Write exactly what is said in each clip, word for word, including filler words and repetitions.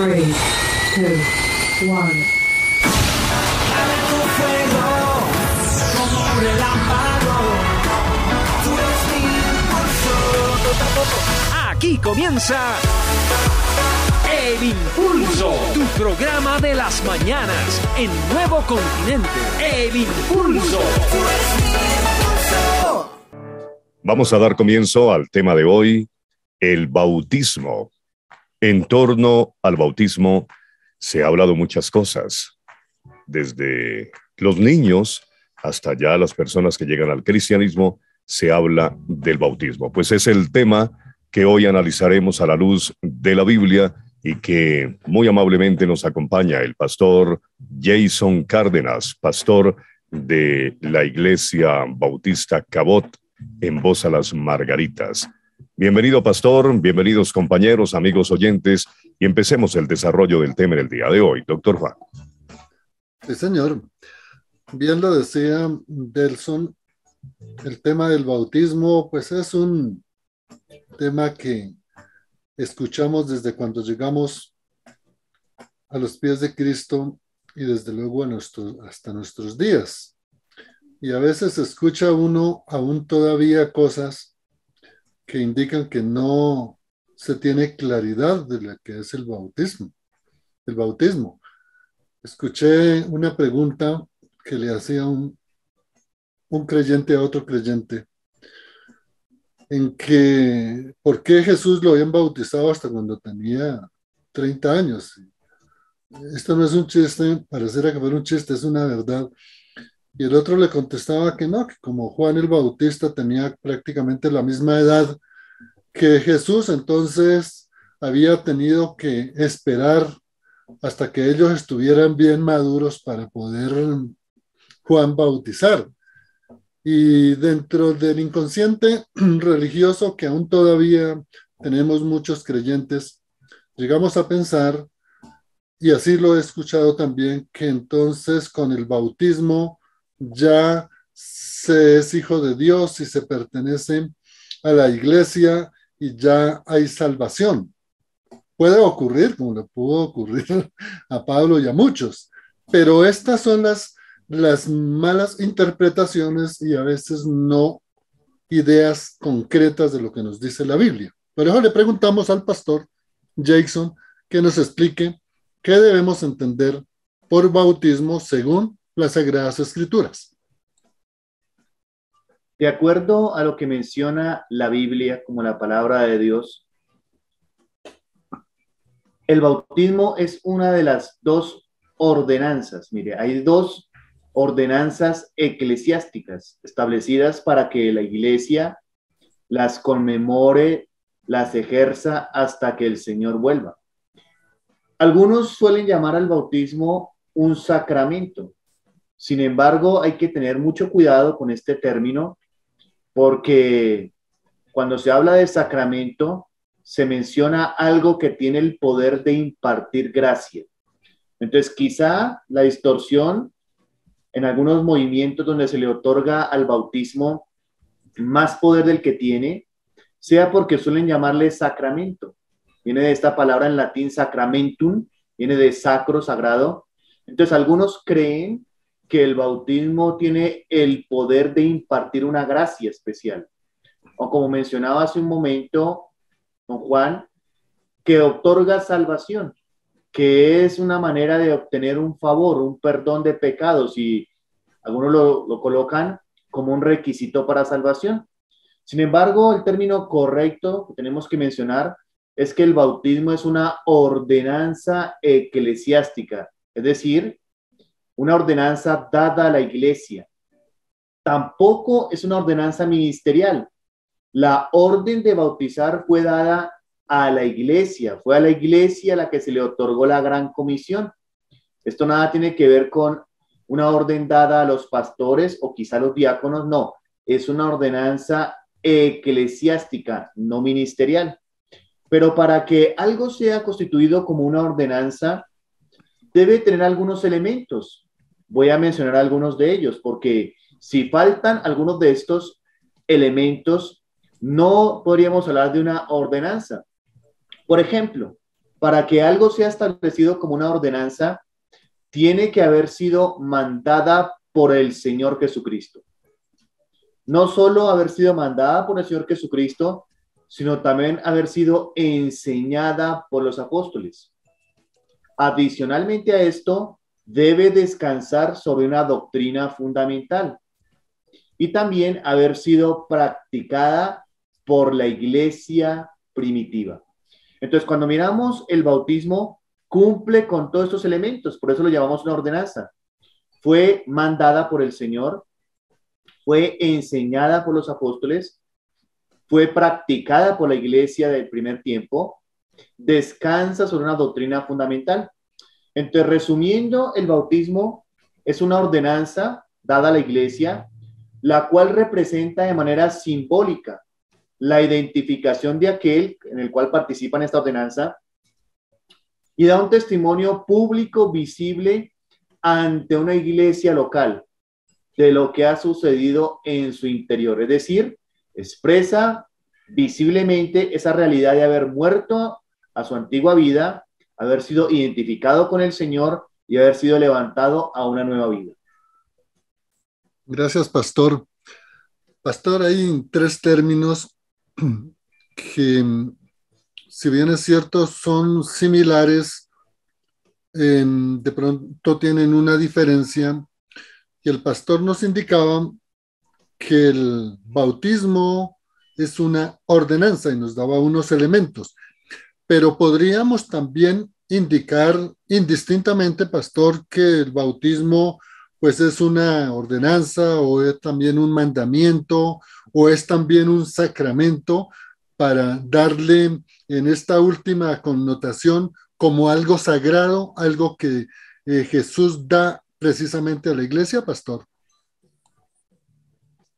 tres, dos, uno. Dame tu fuego, como un relámpago. Tú eres mi impulso. Aquí comienza El Impulso, tu programa de las mañanas en Nuevo Continente. El Impulso. Tú eres mi impulso. Vamos a dar comienzo al tema de hoy, el bautismo. En torno al bautismo se ha hablado muchas cosas, desde los niños hasta ya las personas que llegan al cristianismo, se habla del bautismo. Pues es el tema que hoy analizaremos a la luz de la Biblia y que muy amablemente nos acompaña el pastor Jason Cárdenas, pastor de la Iglesia Bautista Cabot en Bosa Las Margaritas. Bienvenido, pastor, bienvenidos, compañeros, amigos oyentes, y empecemos el desarrollo del tema en el día de hoy. Doctor Juan. Sí, señor. Bien lo decía Delson, el tema del bautismo, pues es un tema que escuchamos desde cuando llegamos a los pies de Cristo y desde luego a nuestro, hasta nuestros días. Y a veces escucha uno aún todavía cosas que indican que no se tiene claridad de lo que es el bautismo. El bautismo. Escuché una pregunta que le hacía un, un creyente a otro creyente, en que, ¿por qué Jesús lo habían bautizado hasta cuando tenía treinta años? Esto no es un chiste, pareciera que fuera un chiste, es una verdad. Y el otro le contestaba que no, que como Juan el Bautista tenía prácticamente la misma edad que Jesús, entonces había tenido que esperar hasta que ellos estuvieran bien maduros para poder Juan bautizar. Y dentro del inconsciente religioso que aún todavía tenemos muchos creyentes, llegamos a pensar, y así lo he escuchado también, que entonces con el bautismo ya se es hijo de Dios y se pertenece a la iglesia y ya hay salvación. Puede ocurrir, como le pudo ocurrir a Pablo y a muchos, pero estas son las, las malas interpretaciones y a veces no ideas concretas de lo que nos dice la Biblia. Por eso le preguntamos al pastor Jason que nos explique qué debemos entender por bautismo según las Sagradas Escrituras. De acuerdo a lo que menciona la Biblia como la palabra de Dios, el bautismo es una de las dos ordenanzas. Mire, hay dos ordenanzas eclesiásticas establecidas para que la iglesia las conmemore, las ejerza hasta que el Señor vuelva. Algunos suelen llamar al bautismo un sacramento. Sin embargo, hay que tener mucho cuidado con este término porque cuando se habla de sacramento, se menciona algo que tiene el poder de impartir gracia. Entonces, quizá la distorsión en algunos movimientos donde se le otorga al bautismo más poder del que tiene, sea porque suelen llamarle sacramento. Viene de esta palabra en latín sacramentum, viene de sacro, sagrado. Entonces, algunos creen que el bautismo tiene el poder de impartir una gracia especial. O como mencionaba hace un momento, don Juan, que otorga salvación, que es una manera de obtener un favor, un perdón de pecados, y algunos lo, lo colocan como un requisito para salvación. Sin embargo, el término correcto que tenemos que mencionar es que el bautismo es una ordenanza eclesiástica, es decir, una ordenanza dada a la iglesia. Tampoco es una ordenanza ministerial. La orden de bautizar fue dada a la iglesia. Fue a la iglesia a la que se le otorgó la gran comisión. Esto nada tiene que ver con una orden dada a los pastores o quizá a los diáconos. No, es una ordenanza eclesiástica, no ministerial. Pero para que algo sea constituido como una ordenanza, debe tener algunos elementos. Voy a mencionar algunos de ellos, porque si faltan algunos de estos elementos, no podríamos hablar de una ordenanza. Por ejemplo, para que algo sea establecido como una ordenanza, tiene que haber sido mandada por el Señor Jesucristo. No solo haber sido mandada por el Señor Jesucristo, sino también haber sido enseñada por los apóstoles. Adicionalmente a esto, debe descansar sobre una doctrina fundamental y también haber sido practicada por la iglesia primitiva. Entonces, cuando miramos el bautismo, cumple con todos estos elementos, por eso lo llamamos una ordenanza. Fue mandada por el Señor, fue enseñada por los apóstoles, fue practicada por la iglesia del primer tiempo, descansa sobre una doctrina fundamental. Entonces, resumiendo, el bautismo es una ordenanza dada a la iglesia, la cual representa de manera simbólica la identificación de aquel en el cual participa en esta ordenanza y da un testimonio público visible ante una iglesia local de lo que ha sucedido en su interior. Es decir, expresa visiblemente esa realidad de haber muerto a su antigua vida, haber sido identificado con el Señor y haber sido levantado a una nueva vida. Gracias, pastor. Pastor, hay tres términos que, si bien es cierto, son similares, eh, de pronto tienen una diferencia, y el pastor nos indicaba que el bautismo es una ordenanza y nos daba unos elementos. Pero podríamos también indicar indistintamente, pastor, que el bautismo pues es una ordenanza o es también un mandamiento o es también un sacramento para darle en esta última connotación como algo sagrado, algo que eh, Jesús da precisamente a la iglesia, pastor.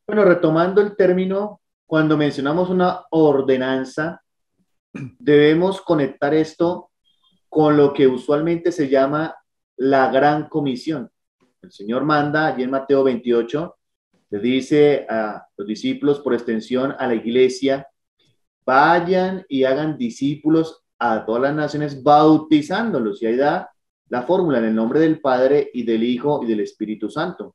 Bueno, retomando el término, cuando mencionamos una ordenanza, debemos conectar esto con lo que usualmente se llama la gran comisión. El Señor manda, allí en Mateo veintiocho, le dice a los discípulos, por extensión a la iglesia, vayan y hagan discípulos a todas las naciones, bautizándolos. Y ahí da la fórmula, en el nombre del Padre y del Hijo y del Espíritu Santo.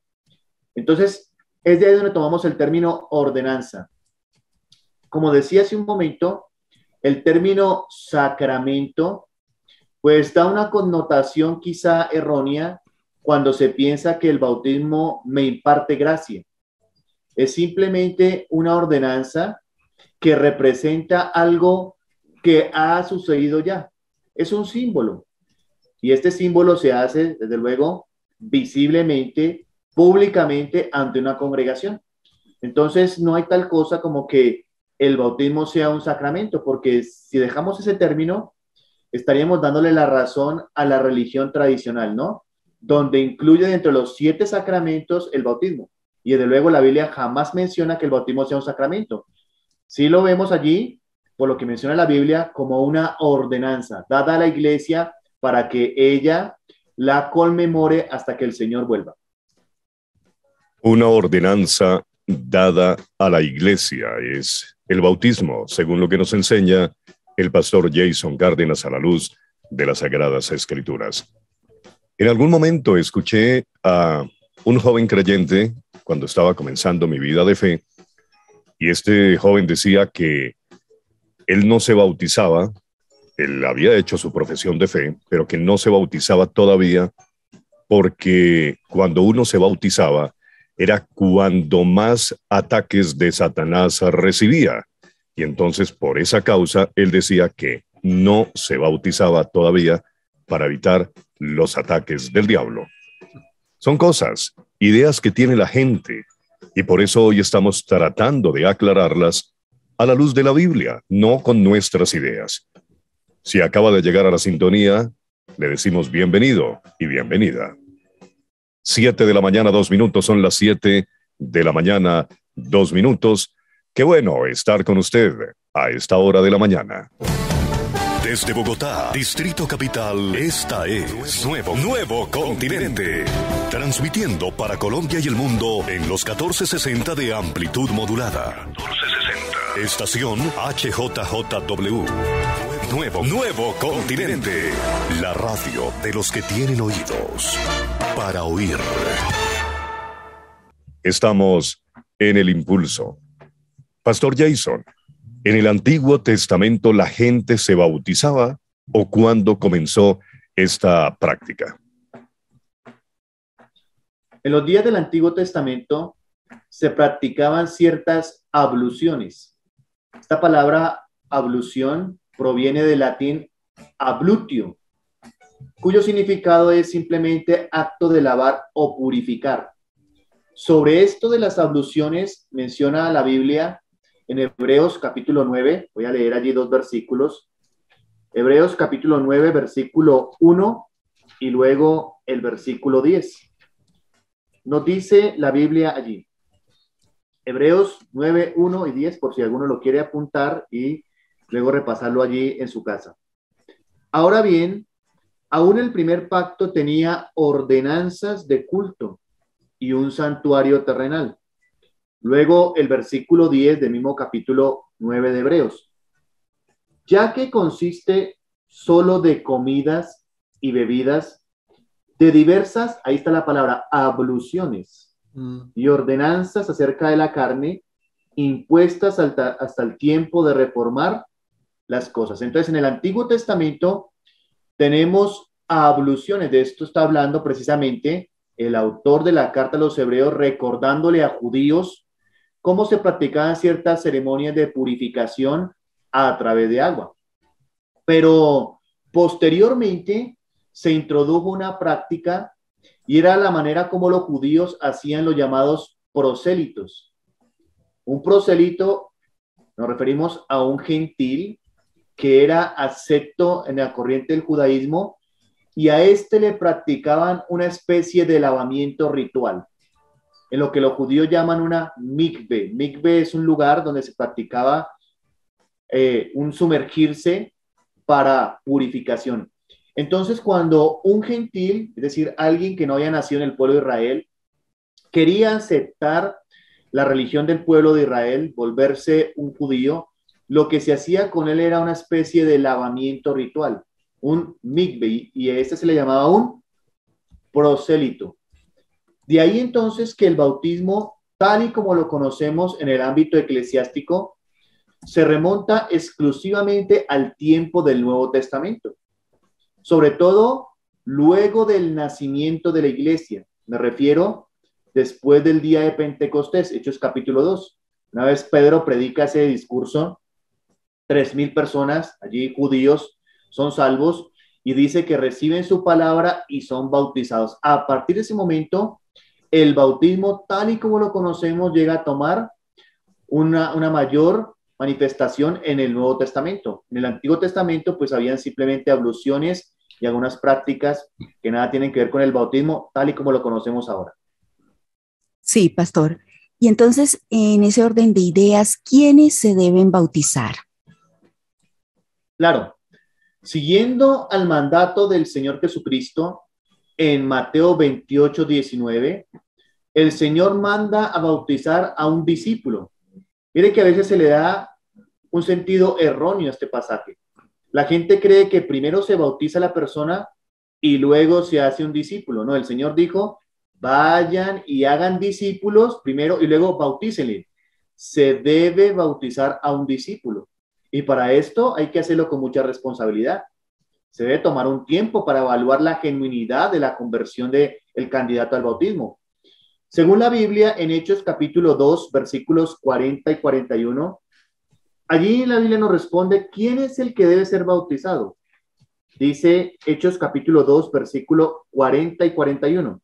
Entonces, es de ahí donde tomamos el término ordenanza. Como decía hace un momento, el término sacramento, pues da una connotación quizá errónea cuando se piensa que el bautismo me imparte gracia. Es simplemente una ordenanza que representa algo que ha sucedido ya. Es un símbolo. Y este símbolo se hace, desde luego, visiblemente, públicamente, ante una congregación. Entonces, no hay tal cosa como que el bautismo sea un sacramento, porque si dejamos ese término, estaríamos dándole la razón a la religión tradicional, ¿no? Donde incluye dentro de los siete sacramentos el bautismo. Y desde luego la Biblia jamás menciona que el bautismo sea un sacramento. Sí lo vemos allí, por lo que menciona la Biblia, como una ordenanza dada a la iglesia para que ella la conmemore hasta que el Señor vuelva. Una ordenanza dada a la iglesia es el bautismo, según lo que nos enseña el pastor Jason Cárdenas a la luz de las Sagradas Escrituras. En algún momento escuché a un joven creyente cuando estaba comenzando mi vida de fe, y este joven decía que él no se bautizaba, él había hecho su profesión de fe, pero que no se bautizaba todavía porque cuando uno se bautizaba era cuando más ataques de Satanás recibía. Y entonces, por esa causa, él decía que no se bautizaba todavía para evitar los ataques del diablo. Son cosas, ideas que tiene la gente, y por eso hoy estamos tratando de aclararlas a la luz de la Biblia, no con nuestras ideas. Si acaba de llegar a la sintonía, le decimos bienvenido y bienvenida. Siete de la mañana, dos minutos, son las siete de la mañana, dos minutos. Qué bueno estar con usted a esta hora de la mañana. Desde Bogotá, Distrito Capital, esta es Nuevo, Nuevo Continente. Transmitiendo para Colombia y el mundo en los catorce sesenta de amplitud modulada. catorce sesenta. Estación H J J W. Nuevo, Nuevo Continente. La radio de los que tienen oídos para oír. Estamos en El Impulso. Pastor Jason, en el Antiguo Testamento la gente se bautizaba, ¿o cuándo comenzó esta práctica? En los días del Antiguo Testamento se practicaban ciertas abluciones. Esta palabra ablución proviene del latín ablutio, cuyo significado es simplemente acto de lavar o purificar. Sobre esto de las abluciones menciona la Biblia en Hebreos capítulo nueve, voy a leer allí dos versículos. Hebreos capítulo nueve, versículo uno y luego el versículo diez. Nos dice la Biblia allí. Hebreos nueve, uno y diez, por si alguno lo quiere apuntar y luego repasarlo allí en su casa. Ahora bien, aún el primer pacto tenía ordenanzas de culto y un santuario terrenal. Luego el versículo diez del mismo capítulo nueve de Hebreos. Ya que consiste solo de comidas y bebidas de diversas, ahí está la palabra, abluciones y ordenanzas acerca de la carne, impuestas hasta, hasta el tiempo de reformar las cosas. Entonces, en el Antiguo Testamento tenemos abluciones. De esto está hablando precisamente el autor de la Carta a los Hebreos, recordándole a judíos cómo se practicaban ciertas ceremonias de purificación a través de agua. Pero posteriormente se introdujo una práctica y era la manera como los judíos hacían los llamados prosélitos. Un prosélito, nos referimos a un gentil que era acepto en la corriente del judaísmo, y a este le practicaban una especie de lavamiento ritual, en lo que los judíos llaman una mikve. Mikve es un lugar donde se practicaba eh, un sumergirse para purificación. Entonces, cuando un gentil, es decir, alguien que no había nacido en el pueblo de Israel, quería aceptar la religión del pueblo de Israel, volverse un judío, lo que se hacía con él era una especie de lavamiento ritual, un mikve, y a este se le llamaba un prosélito. De ahí entonces que el bautismo, tal y como lo conocemos en el ámbito eclesiástico, se remonta exclusivamente al tiempo del Nuevo Testamento. Sobre todo luego del nacimiento de la iglesia, me refiero después del día de Pentecostés, Hechos capítulo dos. Una vez Pedro predica ese discurso, tres mil personas, allí judíos, son salvos y dice que reciben su palabra y son bautizados. A partir de ese momento, el bautismo tal y como lo conocemos llega a tomar una, una mayor manifestación en el Nuevo Testamento. En el Antiguo Testamento pues habían simplemente abluciones y algunas prácticas que nada tienen que ver con el bautismo, tal y como lo conocemos ahora. Sí, pastor. Y entonces, en ese orden de ideas, ¿quiénes se deben bautizar? Claro. Siguiendo al mandato del Señor Jesucristo, en Mateo veintiocho, diecinueve, el Señor manda a bautizar a un discípulo. Mire que a veces se le da un sentido erróneo a este pasaje. La gente cree que primero se bautiza la persona y luego se hace un discípulo. No, el Señor dijo, vayan y hagan discípulos primero y luego bautícenle. Se debe bautizar a un discípulo. Y para esto hay que hacerlo con mucha responsabilidad. Se debe tomar un tiempo para evaluar la genuinidad de la conversión del candidato al bautismo. Según la Biblia, en Hechos capítulo dos, versículos cuarenta y cuarenta y uno, allí la Biblia nos responde quién es el que debe ser bautizado. Dice Hechos capítulo dos, versículo cuarenta y cuarenta y uno.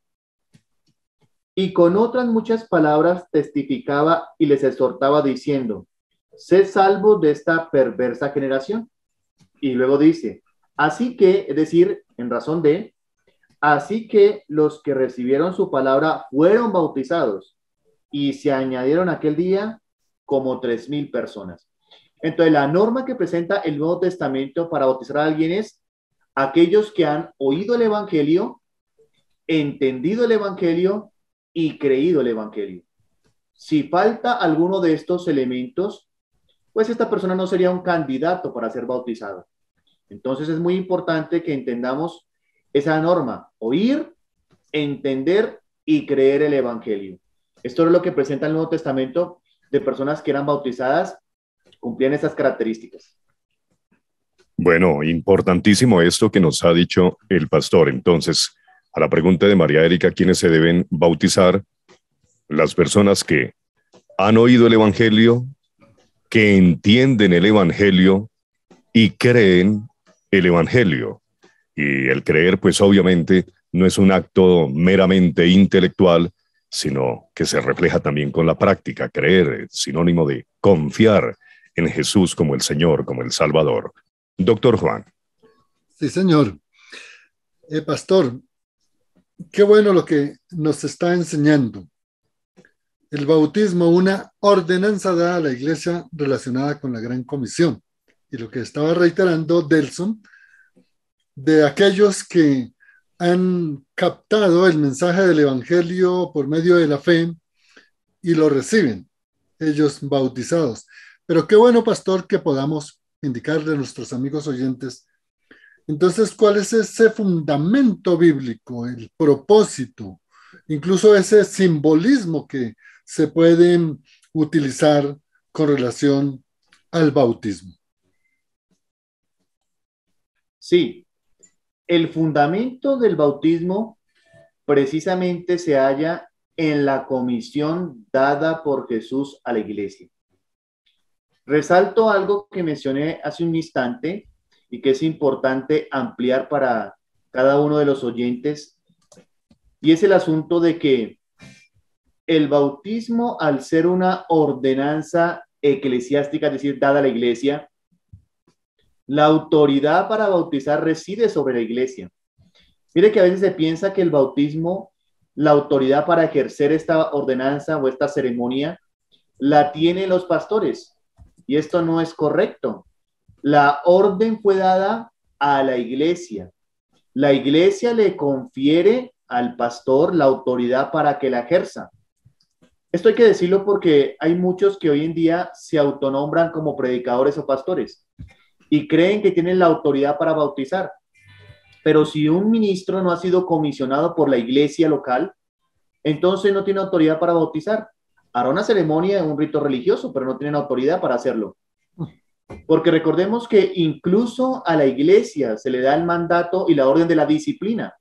Y con otras muchas palabras testificaba y les exhortaba diciendo, sed salvos de esta perversa generación. Y luego dice, así que, es decir, en razón de, así que los que recibieron su palabra fueron bautizados y se añadieron aquel día como tres mil personas. Entonces, la norma que presenta el Nuevo Testamento para bautizar a alguien es aquellos que han oído el evangelio, entendido el evangelio y creído el evangelio. Si falta alguno de estos elementos, pues esta persona no sería un candidato para ser bautizado. Entonces es muy importante que entendamos esa norma, oír, entender y creer el Evangelio. Esto es lo que presenta el Nuevo Testamento de personas que eran bautizadas, cumplían esas características. Bueno, importantísimo esto que nos ha dicho el pastor. Entonces, a la pregunta de María Erika, ¿quiénes se deben bautizar? Las personas que han oído el Evangelio, que entienden el Evangelio y creen el Evangelio. Y el creer, pues obviamente, no es un acto meramente intelectual, sino que se refleja también con la práctica. Creer, sinónimo de confiar en Jesús como el Señor, como el Salvador. Doctor Juan. Sí, señor. Eh, pastor, qué bueno lo que nos está enseñando. El bautismo, una ordenanza dada a la Iglesia relacionada con la Gran Comisión. Y lo que estaba reiterando Delson, de aquellos que han captado el mensaje del Evangelio por medio de la fe y lo reciben, ellos bautizados. Pero qué bueno, pastor, que podamos indicarle a nuestros amigos oyentes, entonces, ¿cuál es ese fundamento bíblico, el propósito, incluso ese simbolismo que se puede utilizar con relación al bautismo? Sí, el fundamento del bautismo precisamente se halla en la comisión dada por Jesús a la Iglesia. Resalto algo que mencioné hace un instante y que es importante ampliar para cada uno de los oyentes, y es el asunto de que el bautismo, al ser una ordenanza eclesiástica, es decir, dada a la Iglesia, la autoridad para bautizar reside sobre la Iglesia. Mire que a veces se piensa que el bautismo, la autoridad para ejercer esta ordenanza o esta ceremonia, la tienen los pastores. Y esto no es correcto. La orden fue dada a la Iglesia. La Iglesia le confiere al pastor la autoridad para que la ejerza. Esto hay que decirlo porque hay muchos que hoy en día se autonombran como predicadores o pastores y creen que tienen la autoridad para bautizar. Pero si un ministro no ha sido comisionado por la iglesia local, entonces no tiene autoridad para bautizar. Hará una ceremonia, un rito religioso, pero no tienen autoridad para hacerlo. Porque recordemos que incluso a la iglesia se le da el mandato y la orden de la disciplina.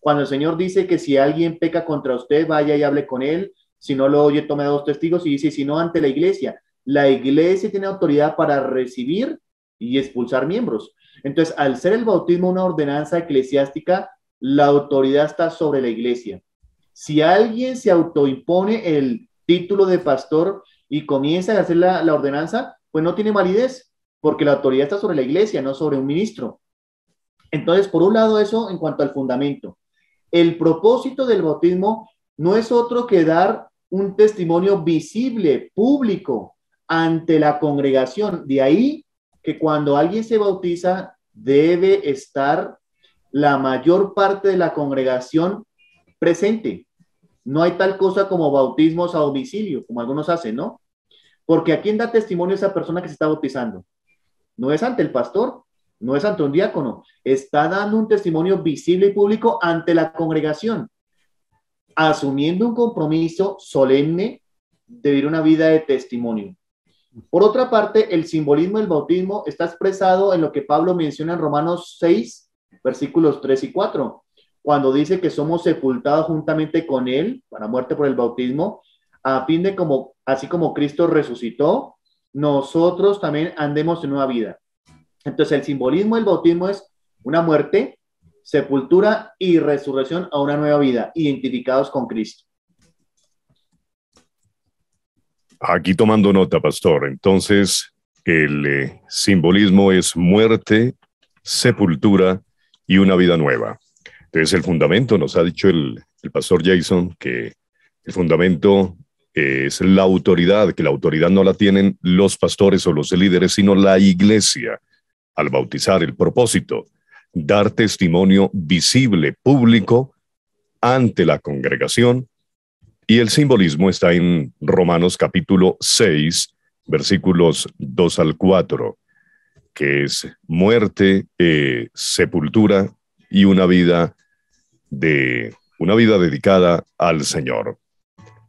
Cuando el Señor dice que si alguien peca contra usted, vaya y hable con él, si no lo oye, tome dos testigos, y dice, si no, ante la iglesia. La iglesia tiene autoridad para recibir y expulsar miembros. Entonces, al ser el bautismo una ordenanza eclesiástica, la autoridad está sobre la iglesia. Si alguien se autoimpone el título de pastor y comienza a hacer la, la ordenanza, pues no tiene validez, porque la autoridad está sobre la iglesia, no sobre un ministro. Entonces, por un lado eso en cuanto al fundamento. El propósito del bautismo no es otro que dar un testimonio visible, público, ante la congregación. De ahí que cuando alguien se bautiza, debe estar la mayor parte de la congregación presente. No hay tal cosa como bautismos a domicilio, como algunos hacen, ¿no? Porque ¿a quién da testimonio esa persona que se está bautizando? No es ante el pastor, no es ante un diácono. Está dando un testimonio visible y público ante la congregación, asumiendo un compromiso solemne de vivir una vida de testimonio. Por otra parte, el simbolismo del bautismo está expresado en lo que Pablo menciona en Romanos seis, versículos tres y cuatro, cuando dice que somos sepultados juntamente con él para muerte por el bautismo, a fin de como, así como Cristo resucitó, nosotros también andemos en nueva vida. Entonces, el simbolismo del bautismo es una muerte, sepultura y resurrección a una nueva vida, identificados con Cristo. Aquí tomando nota, pastor, entonces el eh, simbolismo es muerte, sepultura y una vida nueva. Entonces el fundamento, nos ha dicho el, el pastor Jason, que el fundamento eh, es la autoridad, que la autoridad no la tienen los pastores o los líderes, sino la iglesia. Al bautizar, el propósito, dar testimonio visible, público, ante la congregación. Y el simbolismo está en Romanos capítulo seis, versículos dos al cuatro. que es muerte, eh, sepultura y una vida, de, una vida dedicada al Señor.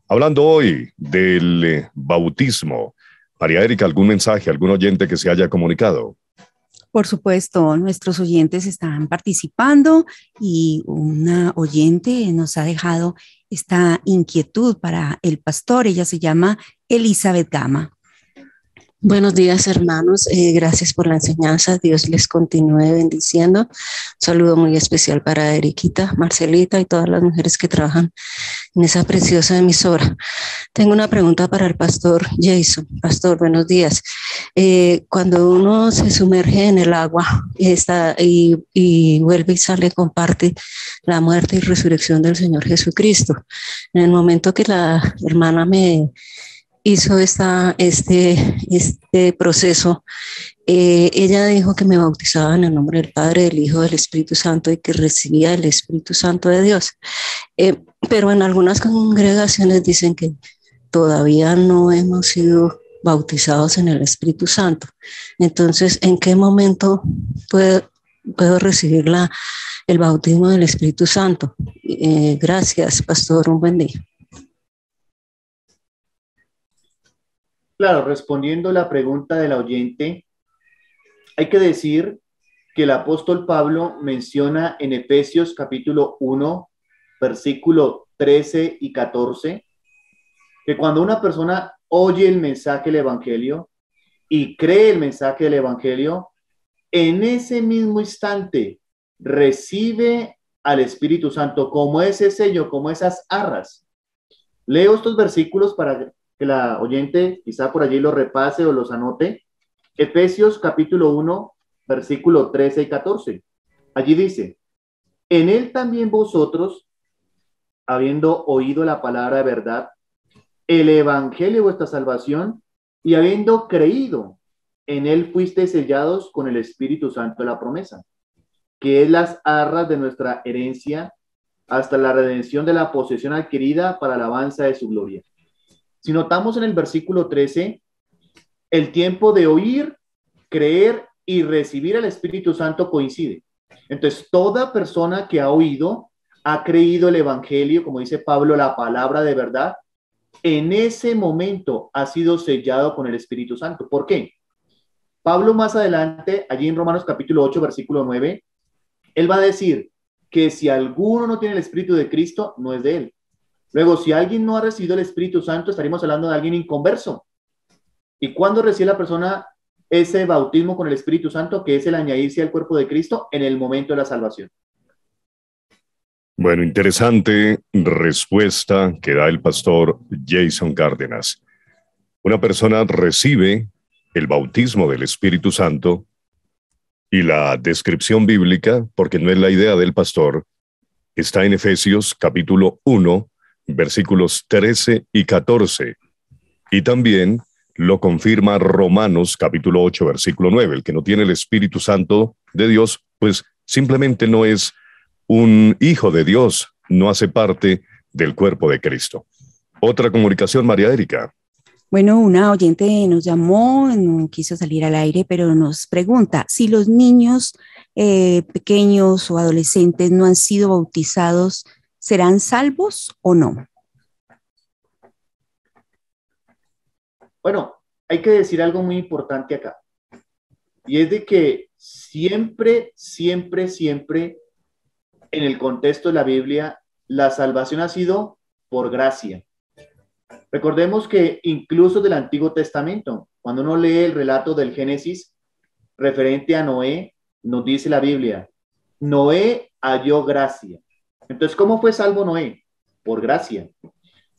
Hablando hoy del bautismo, María Erika, ¿algún mensaje, algún oyente que se haya comunicado? Por supuesto, nuestros oyentes están participando y una oyente nos ha dejado esta inquietud para el pastor. Ella se llama Elizabeth Gama. Buenos días, hermanos. Eh, gracias por la enseñanza. Dios les continúe bendiciendo. Un saludo muy especial para Eriquita, Marcelita y todas las mujeres que trabajan en esa preciosa emisora. Tengo una pregunta para el pastor Jason. Pastor, buenos días. Eh, cuando uno se sumerge en el agua está, y, y vuelve y sale, comparte la muerte y resurrección del Señor Jesucristo. En el momento que la hermana me... hizo esta, este, este proceso, eh, ella dijo que me bautizaba en el nombre del Padre, del Hijo, del Espíritu Santo y que recibía el Espíritu Santo de Dios. Eh, pero en algunas congregaciones dicen que todavía no hemos sido bautizados en el Espíritu Santo. Entonces, ¿en qué momento puedo, puedo recibir la, el bautismo del Espíritu Santo? Eh, gracias, pastor. Un buen día. Claro, respondiendo a la pregunta del oyente, hay que decir que el apóstol Pablo menciona en Efesios capítulo uno, versículo trece y catorce, que cuando una persona oye el mensaje del Evangelio y cree el mensaje del Evangelio, en ese mismo instante recibe al Espíritu Santo como ese sello, como esas arras. Leo estos versículos para que la oyente quizá por allí los repase o los anote. Efesios capítulo uno, versículo trece y catorce. Allí dice: en él también vosotros, habiendo oído la palabra de verdad, el evangelio de vuestra salvación, y habiendo creído, en él fuisteis sellados con el Espíritu Santo de la promesa, que es las arras de nuestra herencia hasta la redención de la posesión adquirida para la alabanza de su gloria. Si notamos en el versículo trece, el tiempo de oír, creer y recibir al Espíritu Santo coincide. Entonces, toda persona que ha oído, ha creído el Evangelio, como dice Pablo, la palabra de verdad, en ese momento ha sido sellado con el Espíritu Santo. ¿Por qué? Pablo más adelante, allí en Romanos capítulo ocho, versículo nueve, él va a decir que si alguno no tiene el Espíritu de Cristo, no es de él. Luego, si alguien no ha recibido el Espíritu Santo, estaríamos hablando de alguien inconverso. ¿Y cuándo recibe la persona ese bautismo con el Espíritu Santo, que es el añadirse al cuerpo de Cristo en el momento de la salvación? Bueno, interesante respuesta que da el pastor Jason Cárdenas. Una persona recibe el bautismo del Espíritu Santo y la descripción bíblica, porque no es la idea del pastor, está en Efesios capítulo uno, versículos trece y catorce, y también lo confirma Romanos capítulo ocho, versículo nueve. El que no tiene el Espíritu Santo de Dios, pues simplemente no es un hijo de Dios, no hace parte del cuerpo de Cristo. Otra comunicación, María Erika. Bueno, una oyente nos llamó, no quiso salir al aire, pero nos pregunta si los niños eh, pequeños o adolescentes no han sido bautizados, ¿serán salvos o no? Bueno, hay que decir algo muy importante acá, y es de que siempre, siempre, siempre, en el contexto de la Biblia, la salvación ha sido por gracia. Recordemos que incluso del Antiguo Testamento, cuando uno lee el relato del Génesis referente a Noé, nos dice la Biblia, Noé halló gracia. Entonces, ¿cómo fue salvo Noé? Por gracia.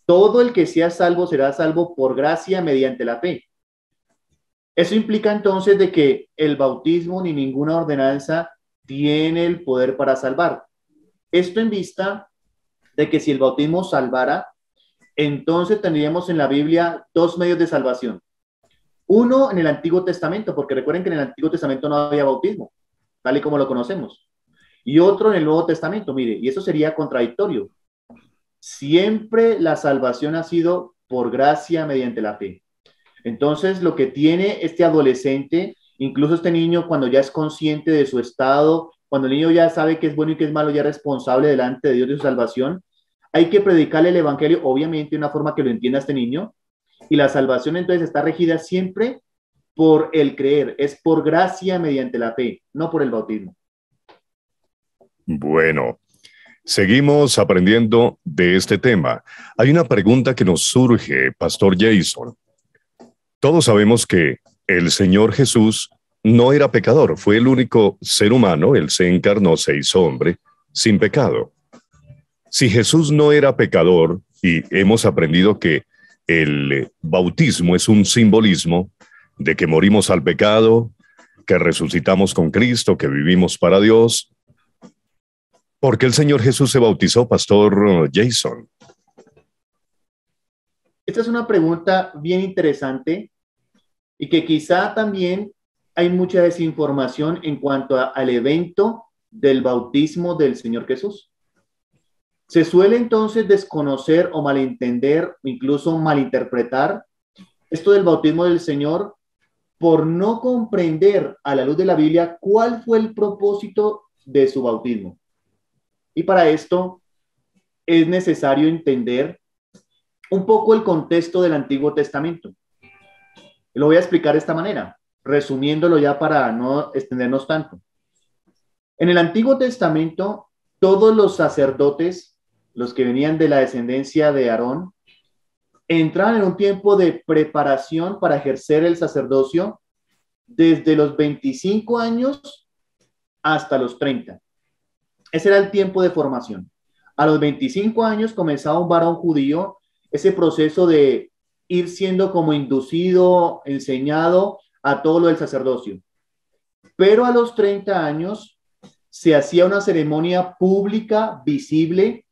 Todo el que sea salvo será salvo por gracia mediante la fe. Eso implica entonces de que el bautismo ni ninguna ordenanza tiene el poder para salvar. Esto en vista de que si el bautismo salvara, entonces tendríamos en la Biblia dos medios de salvación. Uno, en el Antiguo Testamento, porque recuerden que en el Antiguo Testamento no había bautismo, tal y como lo conocemos. Y otro en el Nuevo Testamento, mire, y eso sería contradictorio. Siempre la salvación ha sido por gracia mediante la fe. Entonces, lo que tiene este adolescente Incluso este niño, cuando ya es consciente de su estado, cuando el niño ya sabe qué es bueno y qué es malo, ya es responsable delante de Dios de su salvación, hay que predicarle el evangelio, obviamente, de una forma que lo entienda este niño. Y la salvación entonces está regida siempre por el creer, es por gracia mediante la fe, no por el bautismo. Bueno, seguimos aprendiendo de este tema. Hay una pregunta que nos surge, Pastor Jason. Todos sabemos que el Señor Jesús no era pecador, fue el único ser humano, Él se encarnó, se hizo hombre, sin pecado. Si Jesús no era pecador, y hemos aprendido que el bautismo es un simbolismo de que morimos al pecado, que resucitamos con Cristo, que vivimos para Dios. ¿Por qué el Señor Jesús se bautizó, Pastor Jason? Esta es una pregunta bien interesante y que quizá también hay mucha desinformación en cuanto a, al evento del bautismo del Señor Jesús. Se suele entonces desconocer o malentender, incluso malinterpretar, esto del bautismo del Señor por no comprender a la luz de la Biblia cuál fue el propósito de su bautismo. Y para esto es necesario entender un poco el contexto del Antiguo Testamento. Lo voy a explicar de esta manera, resumiéndolo ya para no extendernos tanto. En el Antiguo Testamento, todos los sacerdotes, los que venían de la descendencia de Aarón, entraban en un tiempo de preparación para ejercer el sacerdocio desde los veinticinco años hasta los treinta. Ese era el tiempo de formación. A los veinticinco años comenzaba un varón judío ese proceso de ir siendo como inducido, enseñado a todo lo del sacerdocio. Pero a los treinta años se hacía una ceremonia pública, visible,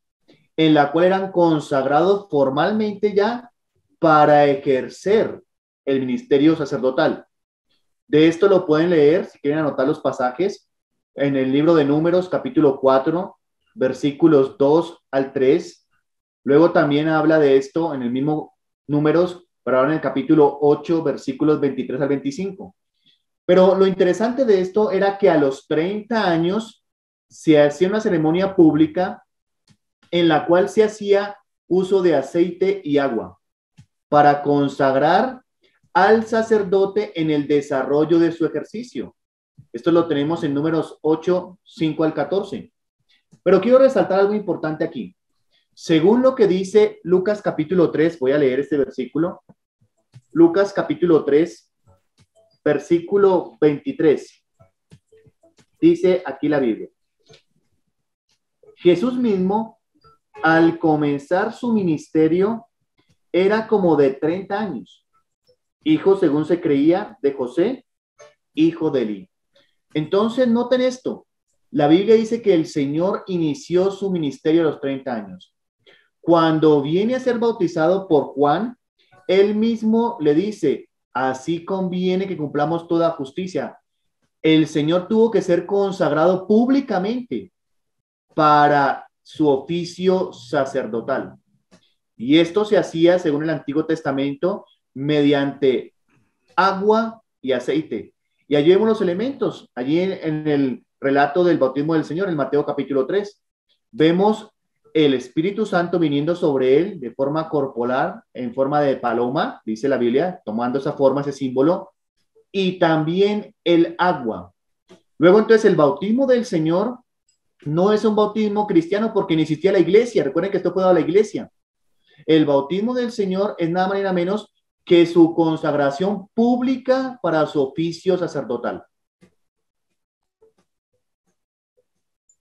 en la cual eran consagrados formalmente ya para ejercer el ministerio sacerdotal. De esto lo pueden leer, si quieren anotar los pasajes, en el libro de Números, capítulo cuatro, versículos dos al tres. Luego también habla de esto en el mismo Números, pero ahora en el capítulo ocho, versículos veintitrés al veinticinco. Pero lo interesante de esto era que a los treinta años se hacía una ceremonia pública en la cual se hacía uso de aceite y agua para consagrar al sacerdote en el desarrollo de su ejercicio. Esto lo tenemos en Números ocho, cinco al catorce. Pero quiero resaltar algo importante aquí. Según lo que dice Lucas capítulo tres, voy a leer este versículo. Lucas capítulo tres. Versículo veintitrés, dice aquí la Biblia: Jesús mismo, al comenzar su ministerio, era como de treinta años, hijo, según se creía, de José, hijo de Elí. Entonces, noten esto, la Biblia dice que el Señor inició su ministerio a los treinta años. Cuando viene a ser bautizado por Juan, él mismo le dice: así conviene que cumplamos toda justicia. El Señor tuvo que ser consagrado públicamente para su oficio sacerdotal. Y esto se hacía, según el Antiguo Testamento, mediante agua y aceite. Y allí vemos los elementos. Allí en, en el relato del bautismo del Señor, en Mateo capítulo tres, vemos el Espíritu Santo viniendo sobre él de forma corporal, en forma de paloma, dice la Biblia, tomando esa forma, ese símbolo, y también el agua. Luego, entonces, el bautismo del Señor no es un bautismo cristiano porque ni existía la iglesia. Recuerden que esto fue dado a la iglesia. El bautismo del Señor es nada más y nada menos que su consagración pública para su oficio sacerdotal.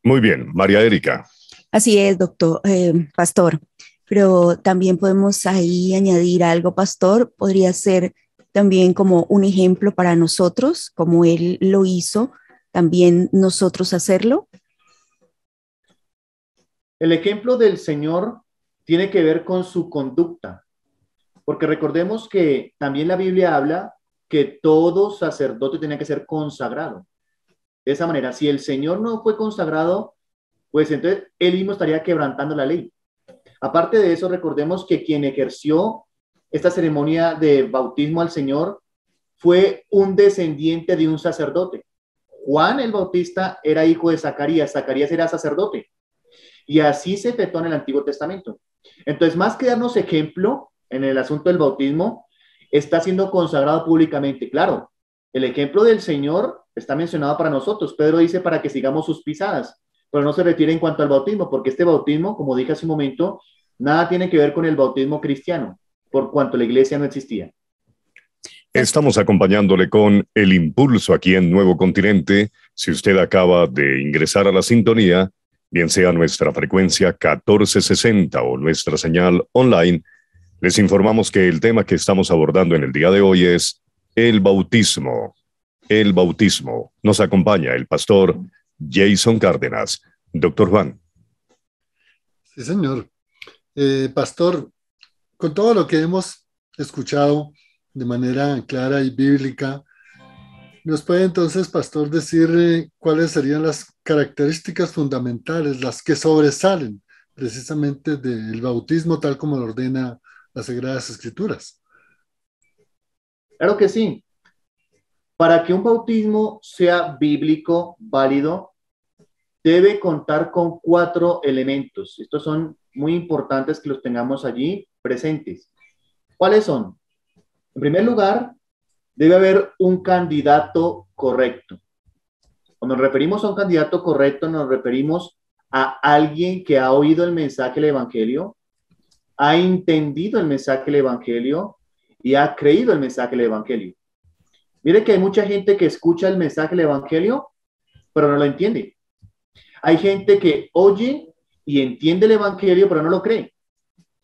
Muy bien, María Erika. Así es, doctor, eh, pastor, pero también podemos ahí añadir algo, pastor, podría ser también como un ejemplo para nosotros, como él lo hizo, también nosotros hacerlo. El ejemplo del Señor tiene que ver con su conducta, porque recordemos que también la Biblia habla que todo sacerdote tenía que ser consagrado. De esa manera, si el Señor no fue consagrado, pues entonces él mismo estaría quebrantando la ley. Aparte de eso, recordemos que quien ejerció esta ceremonia de bautismo al Señor fue un descendiente de un sacerdote. Juan el Bautista era hijo de Zacarías, Zacarías era sacerdote. Y así se efectuó en el Antiguo Testamento. Entonces, más que darnos ejemplo en el asunto del bautismo, está siendo consagrado públicamente. Claro, el ejemplo del Señor está mencionado para nosotros. Pedro dice para que sigamos sus pisadas, pero no se refiere en cuanto al bautismo, porque este bautismo, como dije hace un momento, nada tiene que ver con el bautismo cristiano, por cuanto la iglesia no existía. Estamos acompañándole con El Impulso aquí en Nuevo Continente. Si usted acaba de ingresar a la sintonía, bien sea nuestra frecuencia catorce sesenta o nuestra señal online, les informamos que el tema que estamos abordando en el día de hoy es el bautismo. El bautismo. Nos acompaña el pastor Jason Cárdenas. Doctor Juan. Sí, señor. Eh, pastor, con todo lo que hemos escuchado de manera clara y bíblica, ¿nos puede entonces, pastor, decir eh, cuáles serían las características fundamentales, las que sobresalen precisamente del bautismo tal como lo ordena las Sagradas Escrituras? Claro que sí. Para que un bautismo sea bíblico, válido, debe contar con cuatro elementos. Estos son muy importantes que los tengamos allí presentes. ¿Cuáles son? En primer lugar, debe haber un candidato correcto. Cuando nos referimos a un candidato correcto, nos referimos a alguien que ha oído el mensaje del Evangelio, ha entendido el mensaje del Evangelio y ha creído el mensaje del Evangelio. Mire que hay mucha gente que escucha el mensaje del Evangelio, pero no lo entiende. Hay gente que oye y entiende el Evangelio, pero no lo cree.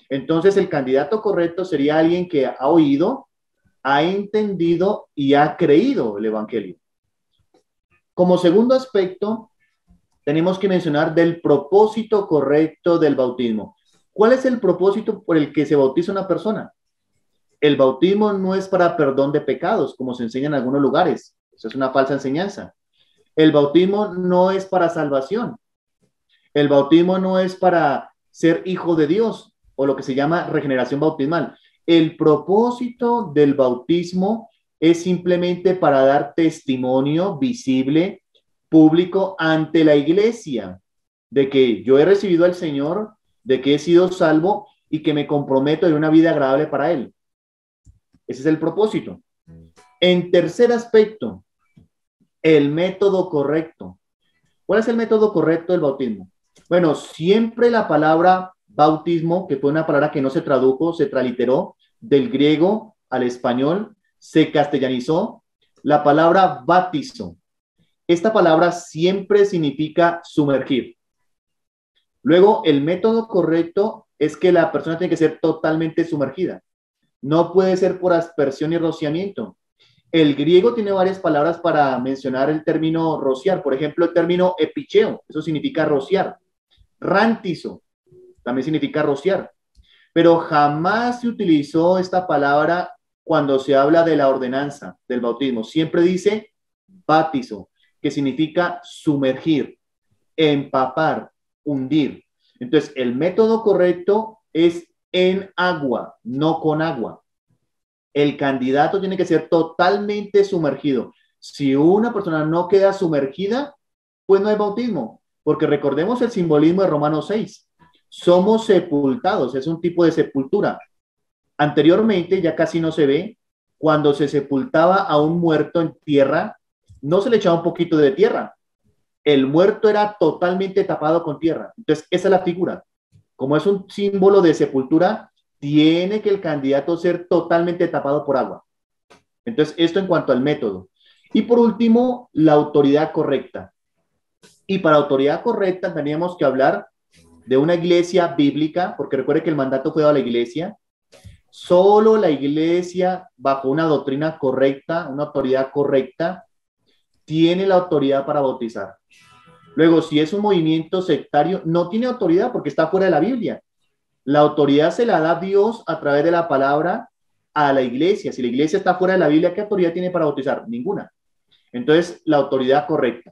Entonces, el candidato correcto sería alguien que ha oído, ha entendido y ha creído el Evangelio. Como segundo aspecto, tenemos que mencionar del propósito correcto del bautismo. ¿Cuál es el propósito por el que se bautiza una persona? El bautismo no es para perdón de pecados, como se enseña en algunos lugares. Esa es una falsa enseñanza. El bautismo no es para salvación. El bautismo no es para ser hijo de Dios, o lo que se llama regeneración bautismal. El propósito del bautismo es simplemente para dar testimonio visible, público, ante la iglesia, de que yo he recibido al Señor, de que he sido salvo y que me comprometo en una vida agradable para Él. Ese es el propósito. En tercer aspecto, el método correcto. ¿Cuál es el método correcto del bautismo? Bueno, siempre la palabra bautismo, que fue una palabra que no se tradujo, se transliteró del griego al español, se castellanizó, la palabra batizo. Esta palabra siempre significa sumergir. Luego, el método correcto es que la persona tiene que ser totalmente sumergida. No puede ser por aspersión y rociamiento. El griego tiene varias palabras para mencionar el término rociar. Por ejemplo, el término epicheo, eso significa rociar. Rantizo, también significa rociar. Pero jamás se utilizó esta palabra cuando se habla de la ordenanza del bautismo. Siempre dice batizo, que significa sumergir, empapar, hundir. Entonces, el método correcto es en agua, no con agua. El candidato tiene que ser totalmente sumergido. Si una persona no queda sumergida, pues no hay bautismo, porque recordemos el simbolismo de Romanos seis. Somos sepultados, es un tipo de sepultura. Anteriormente, ya casi no se ve, cuando se sepultaba a un muerto en tierra, no se le echaba un poquito de tierra. El muerto era totalmente tapado con tierra. Entonces, esa es la figura. Como es un símbolo de sepultura, tiene que el candidato ser totalmente tapado por agua. Entonces, esto en cuanto al método. Y por último, la autoridad correcta. Y para autoridad correcta teníamos que hablar de una iglesia bíblica, porque recuerde que el mandato fue dado a la iglesia. Solo la iglesia, bajo una doctrina correcta, una autoridad correcta, tiene la autoridad para bautizar. Luego, si es un movimiento sectario, no tiene autoridad porque está fuera de la Biblia. La autoridad se la da Dios a través de la palabra a la iglesia. Si la iglesia está fuera de la Biblia, ¿qué autoridad tiene para bautizar? Ninguna. Entonces, la autoridad correcta.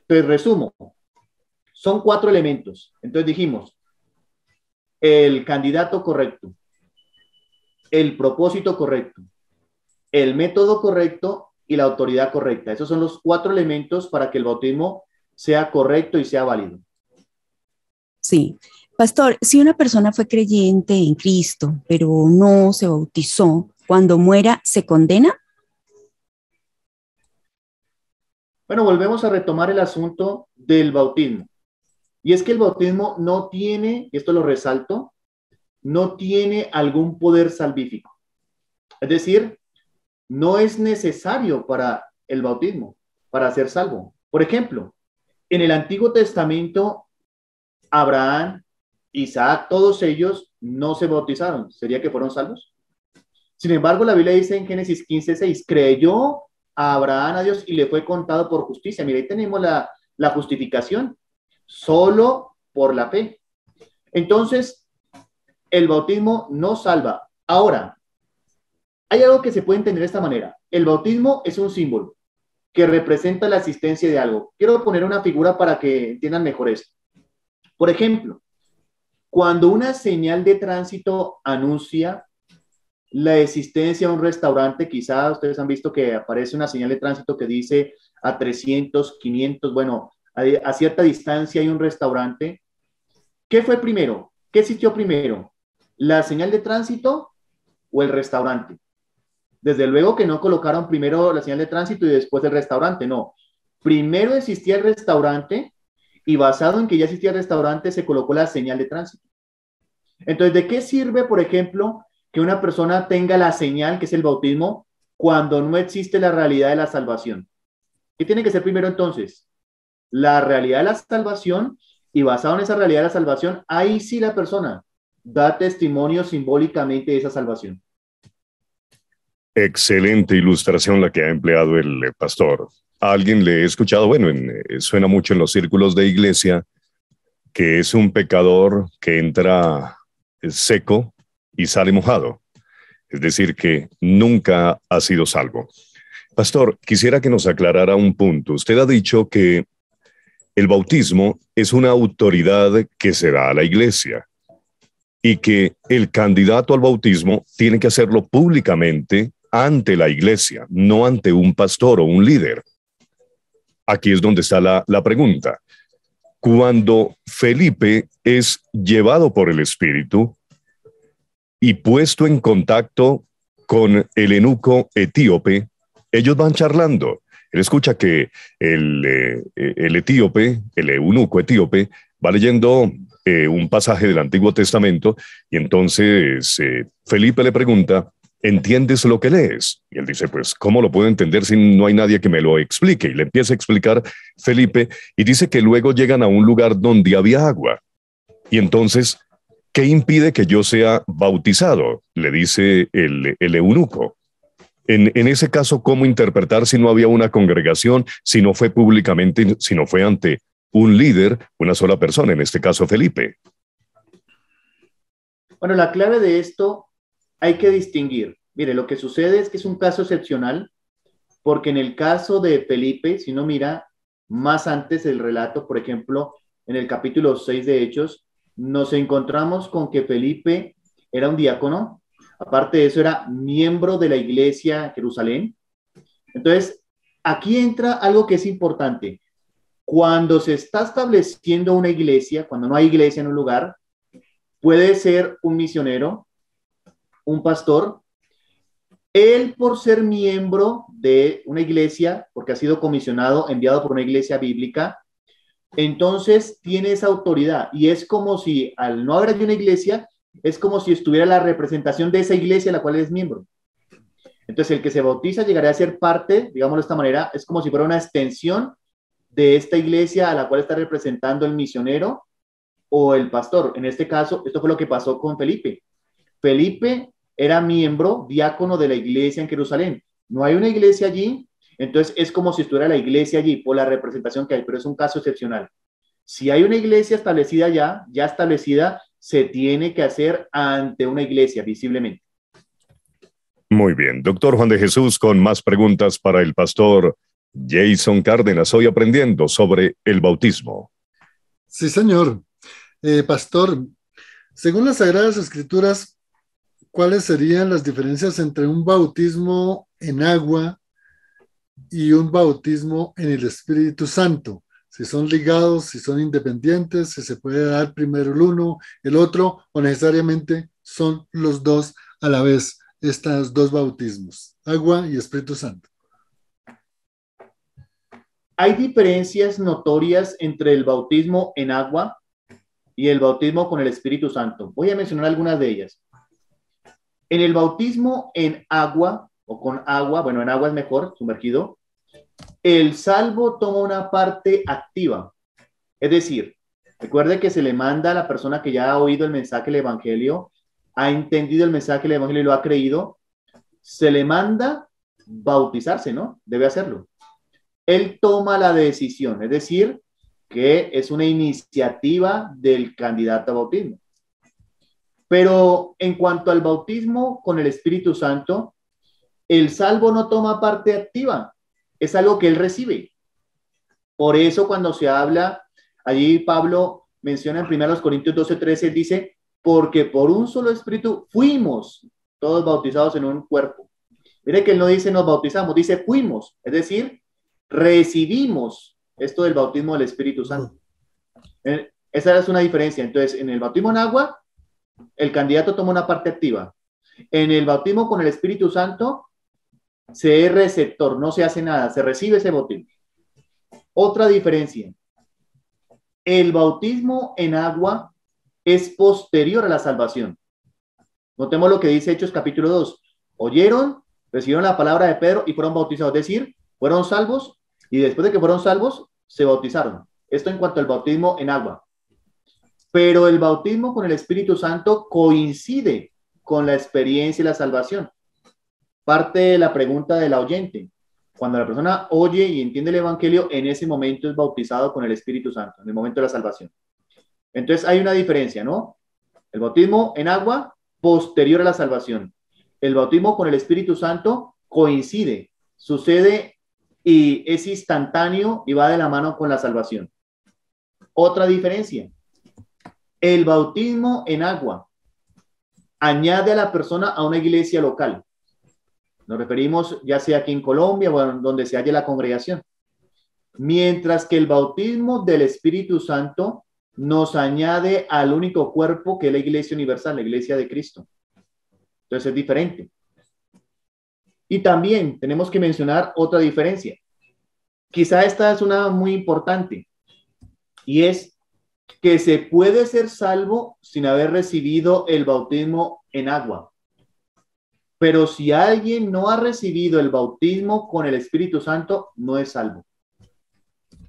Entonces, resumo. Son cuatro elementos. Entonces dijimos, el candidato correcto, el propósito correcto, el método correcto y la autoridad correcta. Esos son los cuatro elementos para que el bautismo sea correcto y sea válido. Sí. Pastor, si una persona fue creyente en Cristo, pero no se bautizó, cuando muera, ¿se condena? Bueno, volvemos a retomar el asunto del bautismo. Y es que el bautismo no tiene, esto lo resalto, no tiene algún poder salvífico. Es decir, no es necesario para el bautismo, para ser salvo. Por ejemplo, en el Antiguo Testamento, Abraham, Isaac, todos ellos no se bautizaron. ¿Sería que fueron salvos? Sin embargo, la Biblia dice en Génesis quince seis, creyó a Abraham a Dios y le fue contado por justicia. Mira, ahí tenemos la, la justificación, solo por la fe. Entonces, el bautismo no salva. Ahora, hay algo que se puede entender de esta manera. El bautismo es un símbolo que representa la existencia de algo. Quiero poner una figura para que entiendan mejor esto. Por ejemplo, cuando una señal de tránsito anuncia la existencia de un restaurante, quizás ustedes han visto que aparece una señal de tránsito que dice a trescientos, quinientos, bueno, a, a cierta distancia hay un restaurante. ¿Qué fue primero? ¿Qué existió primero? ¿La señal de tránsito o el restaurante? Desde luego que no colocaron primero la señal de tránsito y después el restaurante, no. Primero existía el restaurante. Y basado en que ya existía el restaurante, se colocó la señal de tránsito. Entonces, ¿de qué sirve, por ejemplo, que una persona tenga la señal, que es el bautismo, cuando no existe la realidad de la salvación? ¿Qué tiene que ser primero entonces? La realidad de la salvación, y basado en esa realidad de la salvación, ahí sí la persona da testimonio simbólicamente de esa salvación. Excelente ilustración la que ha empleado el pastor. A alguien le he escuchado, bueno, en, suena mucho en los círculos de iglesia, que es un pecador que entra seco y sale mojado. Es decir, que nunca ha sido salvo. Pastor, quisiera que nos aclarara un punto. Usted ha dicho que el bautismo es una autoridad que se da a la iglesia y que el candidato al bautismo tiene que hacerlo públicamente ante la iglesia, no ante un pastor o un líder. Aquí es donde está la, la pregunta. Cuando Felipe es llevado por el Espíritu y puesto en contacto con el eunuco etíope, ellos van charlando. Él escucha que el, eh, el etíope, el eunuco etíope, va leyendo eh, un pasaje del Antiguo Testamento y entonces eh, Felipe le pregunta, ¿entiendes lo que lees? Y él dice, pues, ¿cómo lo puedo entender si no hay nadie que me lo explique? Y le empieza a explicar Felipe, y dice que luego llegan a un lugar donde había agua. Y entonces, ¿qué impide que yo sea bautizado? Le dice el, el eunuco. En, en ese caso, ¿cómo interpretar si no había una congregación, si no fue públicamente, si no fue ante un líder, una sola persona, en este caso Felipe? Bueno, la clave de esto hay que distinguir. Mire, lo que sucede es que es un caso excepcional, porque en el caso de Felipe, si uno mira más antes el relato, por ejemplo, en el capítulo seis de Hechos, nos encontramos con que Felipe era un diácono, aparte de eso era miembro de la iglesia en Jerusalén. Entonces, aquí entra algo que es importante. Cuando se está estableciendo una iglesia, cuando no hay iglesia en un lugar, puede ser un misionero, un pastor, él por ser miembro de una iglesia, porque ha sido comisionado, enviado por una iglesia bíblica, entonces tiene esa autoridad, y es como si, al no haber de una iglesia, es como si estuviera la representación de esa iglesia a la cual es miembro. Entonces el que se bautiza llegará a ser parte, digámoslo de esta manera, es como si fuera una extensión de esta iglesia a la cual está representando el misionero o el pastor. En este caso, esto fue lo que pasó con Felipe. Felipe era miembro, diácono de la iglesia en Jerusalén. No hay una iglesia allí, entonces es como si estuviera la iglesia allí por la representación que hay, pero es un caso excepcional. Si hay una iglesia establecida ya, ya establecida, se tiene que hacer ante una iglesia visiblemente. Muy bien, doctor Juan de Jesús, con más preguntas para el pastor Jason Cárdenas, hoy aprendiendo sobre el bautismo. Sí, señor. Eh, pastor, según las Sagradas Escrituras, ¿cuáles serían las diferencias entre un bautismo en agua y un bautismo en el Espíritu Santo? Si son ligados, si son independientes, si se puede dar primero el uno, el otro, o necesariamente son los dos a la vez, estos dos bautismos, agua y Espíritu Santo. ¿Hay diferencias notorias entre el bautismo en agua y el bautismo con el Espíritu Santo? Voy a mencionar algunas de ellas. En el bautismo en agua, o con agua, bueno, en agua es mejor, sumergido, el salvo toma una parte activa. Es decir, recuerde que se le manda a la persona que ya ha oído el mensaje del Evangelio, ha entendido el mensaje del Evangelio y lo ha creído, se le manda bautizarse, ¿no? Debe hacerlo. Él toma la decisión, es decir, que es una iniciativa del candidato a bautismo. Pero en cuanto al bautismo con el Espíritu Santo, el salvo no toma parte activa, es algo que él recibe. Por eso cuando se habla, allí Pablo menciona en primera Corintios doce, trece, dice, porque por un solo Espíritu fuimos todos bautizados en un cuerpo. Mire que él no dice nos bautizamos, dice fuimos, es decir, recibimos esto del bautismo del Espíritu Santo. Esa es una diferencia. Entonces, en el bautismo en agua, el candidato toma una parte activa. En el bautismo con el Espíritu Santo, se es receptor, no se hace nada, se recibe ese bautismo. Otra diferencia. El bautismo en agua es posterior a la salvación. Notemos lo que dice Hechos capítulo dos. Oyeron, recibieron la palabra de Pedro y fueron bautizados, es decir, fueron salvos y después de que fueron salvos, se bautizaron. Esto en cuanto al bautismo en agua. Pero el bautismo con el Espíritu Santo coincide con la experiencia y la salvación. Parte de la pregunta del oyente. Cuando la persona oye y entiende el Evangelio, en ese momento es bautizado con el Espíritu Santo, en el momento de la salvación. Entonces hay una diferencia, ¿no? El bautismo en agua, posterior a la salvación. El bautismo con el Espíritu Santo coincide, sucede y es instantáneo y va de la mano con la salvación. Otra diferencia. El bautismo en agua añade a la persona a una iglesia local. Nos referimos ya sea aquí en Colombia o donde se halle la congregación. Mientras que el bautismo del Espíritu Santo nos añade al único cuerpo que es la iglesia universal, la iglesia de Cristo. Entonces es diferente. Y también tenemos que mencionar otra diferencia. Quizá esta es una muy importante. Y es que se puede ser salvo sin haber recibido el bautismo en agua. Pero si alguien no ha recibido el bautismo con el Espíritu Santo, no es salvo.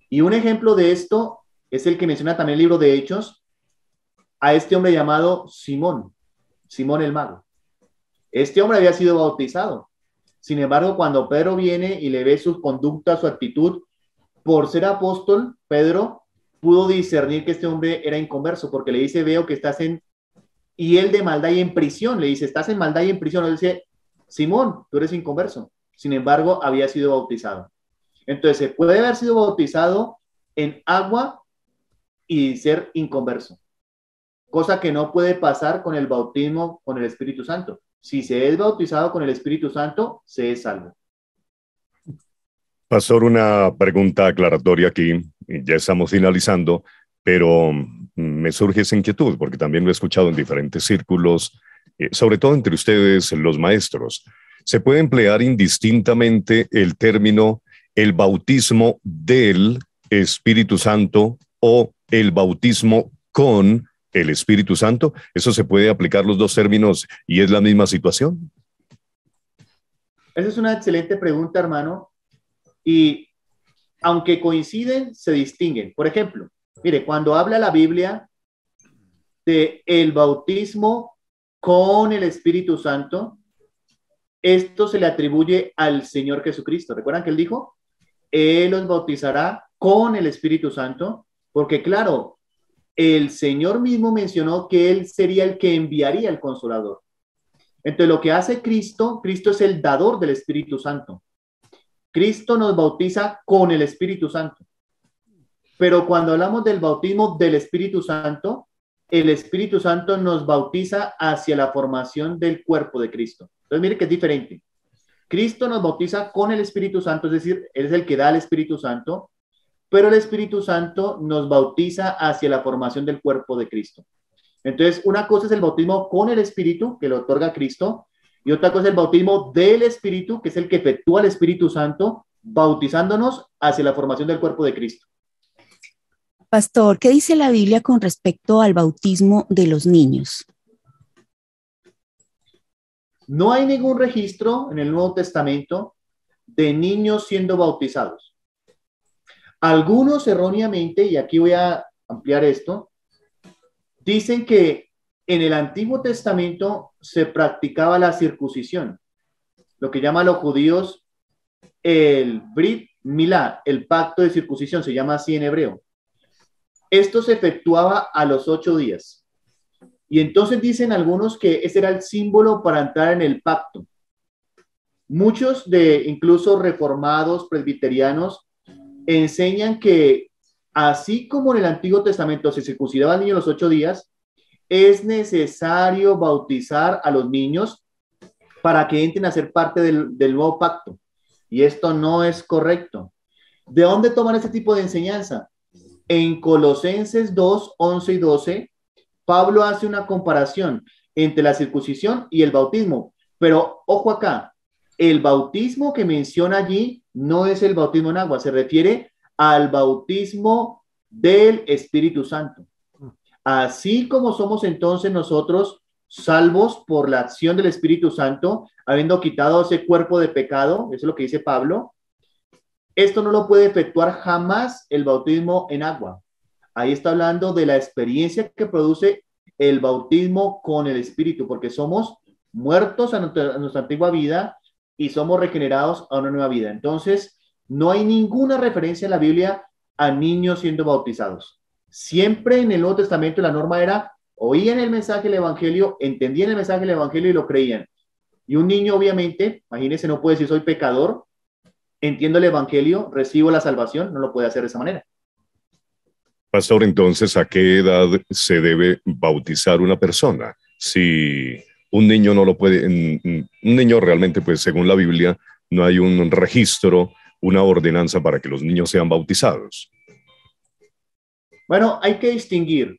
Y un ejemplo de esto es el que menciona también el libro de Hechos, a este hombre llamado Simón, Simón el mago. Este hombre había sido bautizado. Sin embargo, cuando Pedro viene y le ve su conducta, su actitud, por ser apóstol, Pedro pudo discernir que este hombre era inconverso, porque le dice, veo que estás en, y él de maldad y en prisión, le dice, estás en maldad y en prisión, le dice, Simón, tú eres inconverso. Sin embargo, había sido bautizado. Entonces, se puede haber sido bautizado en agua y ser inconverso, cosa que no puede pasar con el bautismo con el Espíritu Santo. Si se es bautizado con el Espíritu Santo, se es salvo. Pastor, una pregunta aclaratoria aquí. Ya estamos finalizando, pero me surge esa inquietud, porque también lo he escuchado en diferentes círculos, eh, sobre todo entre ustedes, los maestros. ¿Se puede emplear indistintamente el término el bautismo del Espíritu Santo o el bautismo con el Espíritu Santo? ¿Eso se puede aplicar los dos términos y es la misma situación? Esa es una excelente pregunta, hermano. Y aunque coinciden, se distinguen. Por ejemplo, mire, cuando habla la Biblia de el bautismo con el Espíritu Santo, esto se le atribuye al Señor Jesucristo. ¿Recuerdan que él dijo? Él los bautizará con el Espíritu Santo, porque claro, el Señor mismo mencionó que Él sería el que enviaría el Consolador. Entonces, lo que hace Cristo, Cristo es el dador del Espíritu Santo. Cristo nos bautiza con el Espíritu Santo. Pero cuando hablamos del bautismo del Espíritu Santo, el Espíritu Santo nos bautiza hacia la formación del cuerpo de Cristo. Entonces, mire que es diferente. Cristo nos bautiza con el Espíritu Santo, es decir, Él es el que da el Espíritu Santo, pero el Espíritu Santo nos bautiza hacia la formación del cuerpo de Cristo. Entonces, una cosa es el bautismo con el Espíritu, que lo otorga Cristo, y otra cosa es el bautismo del Espíritu, que es el que efectúa el Espíritu Santo, bautizándonos hacia la formación del cuerpo de Cristo. Pastor, ¿qué dice la Biblia con respecto al bautismo de los niños? No hay ningún registro en el Nuevo Testamento de niños siendo bautizados. Algunos erróneamente, y aquí voy a ampliar esto, dicen que en el Antiguo Testamento se practicaba la circuncisión, lo que llaman los judíos el Brit Milá, el pacto de circuncisión, se llama así en hebreo. Esto se efectuaba a los ocho días. Y entonces dicen algunos que ese era el símbolo para entrar en el pacto. Muchos de incluso reformados presbiterianos enseñan que así como en el Antiguo Testamento se circuncidaba al niño los ocho días, es necesario bautizar a los niños para que entren a ser parte del, del nuevo pacto. Y esto no es correcto. ¿De dónde toman este tipo de enseñanza? En Colosenses dos, once y doce, Pablo hace una comparación entre la circuncisión y el bautismo. Pero, ojo acá, el bautismo que menciona allí no es el bautismo en agua, se refiere al bautismo del Espíritu Santo. Así como somos entonces nosotros salvos por la acción del Espíritu Santo, habiendo quitado ese cuerpo de pecado, eso es lo que dice Pablo, esto no lo puede efectuar jamás el bautismo en agua. Ahí está hablando de la experiencia que produce el bautismo con el Espíritu, porque somos muertos a nuestra, a nuestra antigua vida y somos regenerados a una nueva vida. Entonces, no hay ninguna referencia en la Biblia a niños siendo bautizados. Siempre en el Nuevo Testamento la norma era, oían el mensaje del Evangelio, entendían el mensaje del Evangelio y lo creían. Y un niño, obviamente, imagínense, no puede decir soy pecador, entiendo el Evangelio, recibo la salvación, no lo puede hacer de esa manera. Pastor, entonces, ¿a qué edad se debe bautizar una persona? Si un niño no lo puede, un niño realmente, pues según la Biblia, no hay un registro, una ordenanza para que los niños sean bautizados. Bueno, hay que distinguir.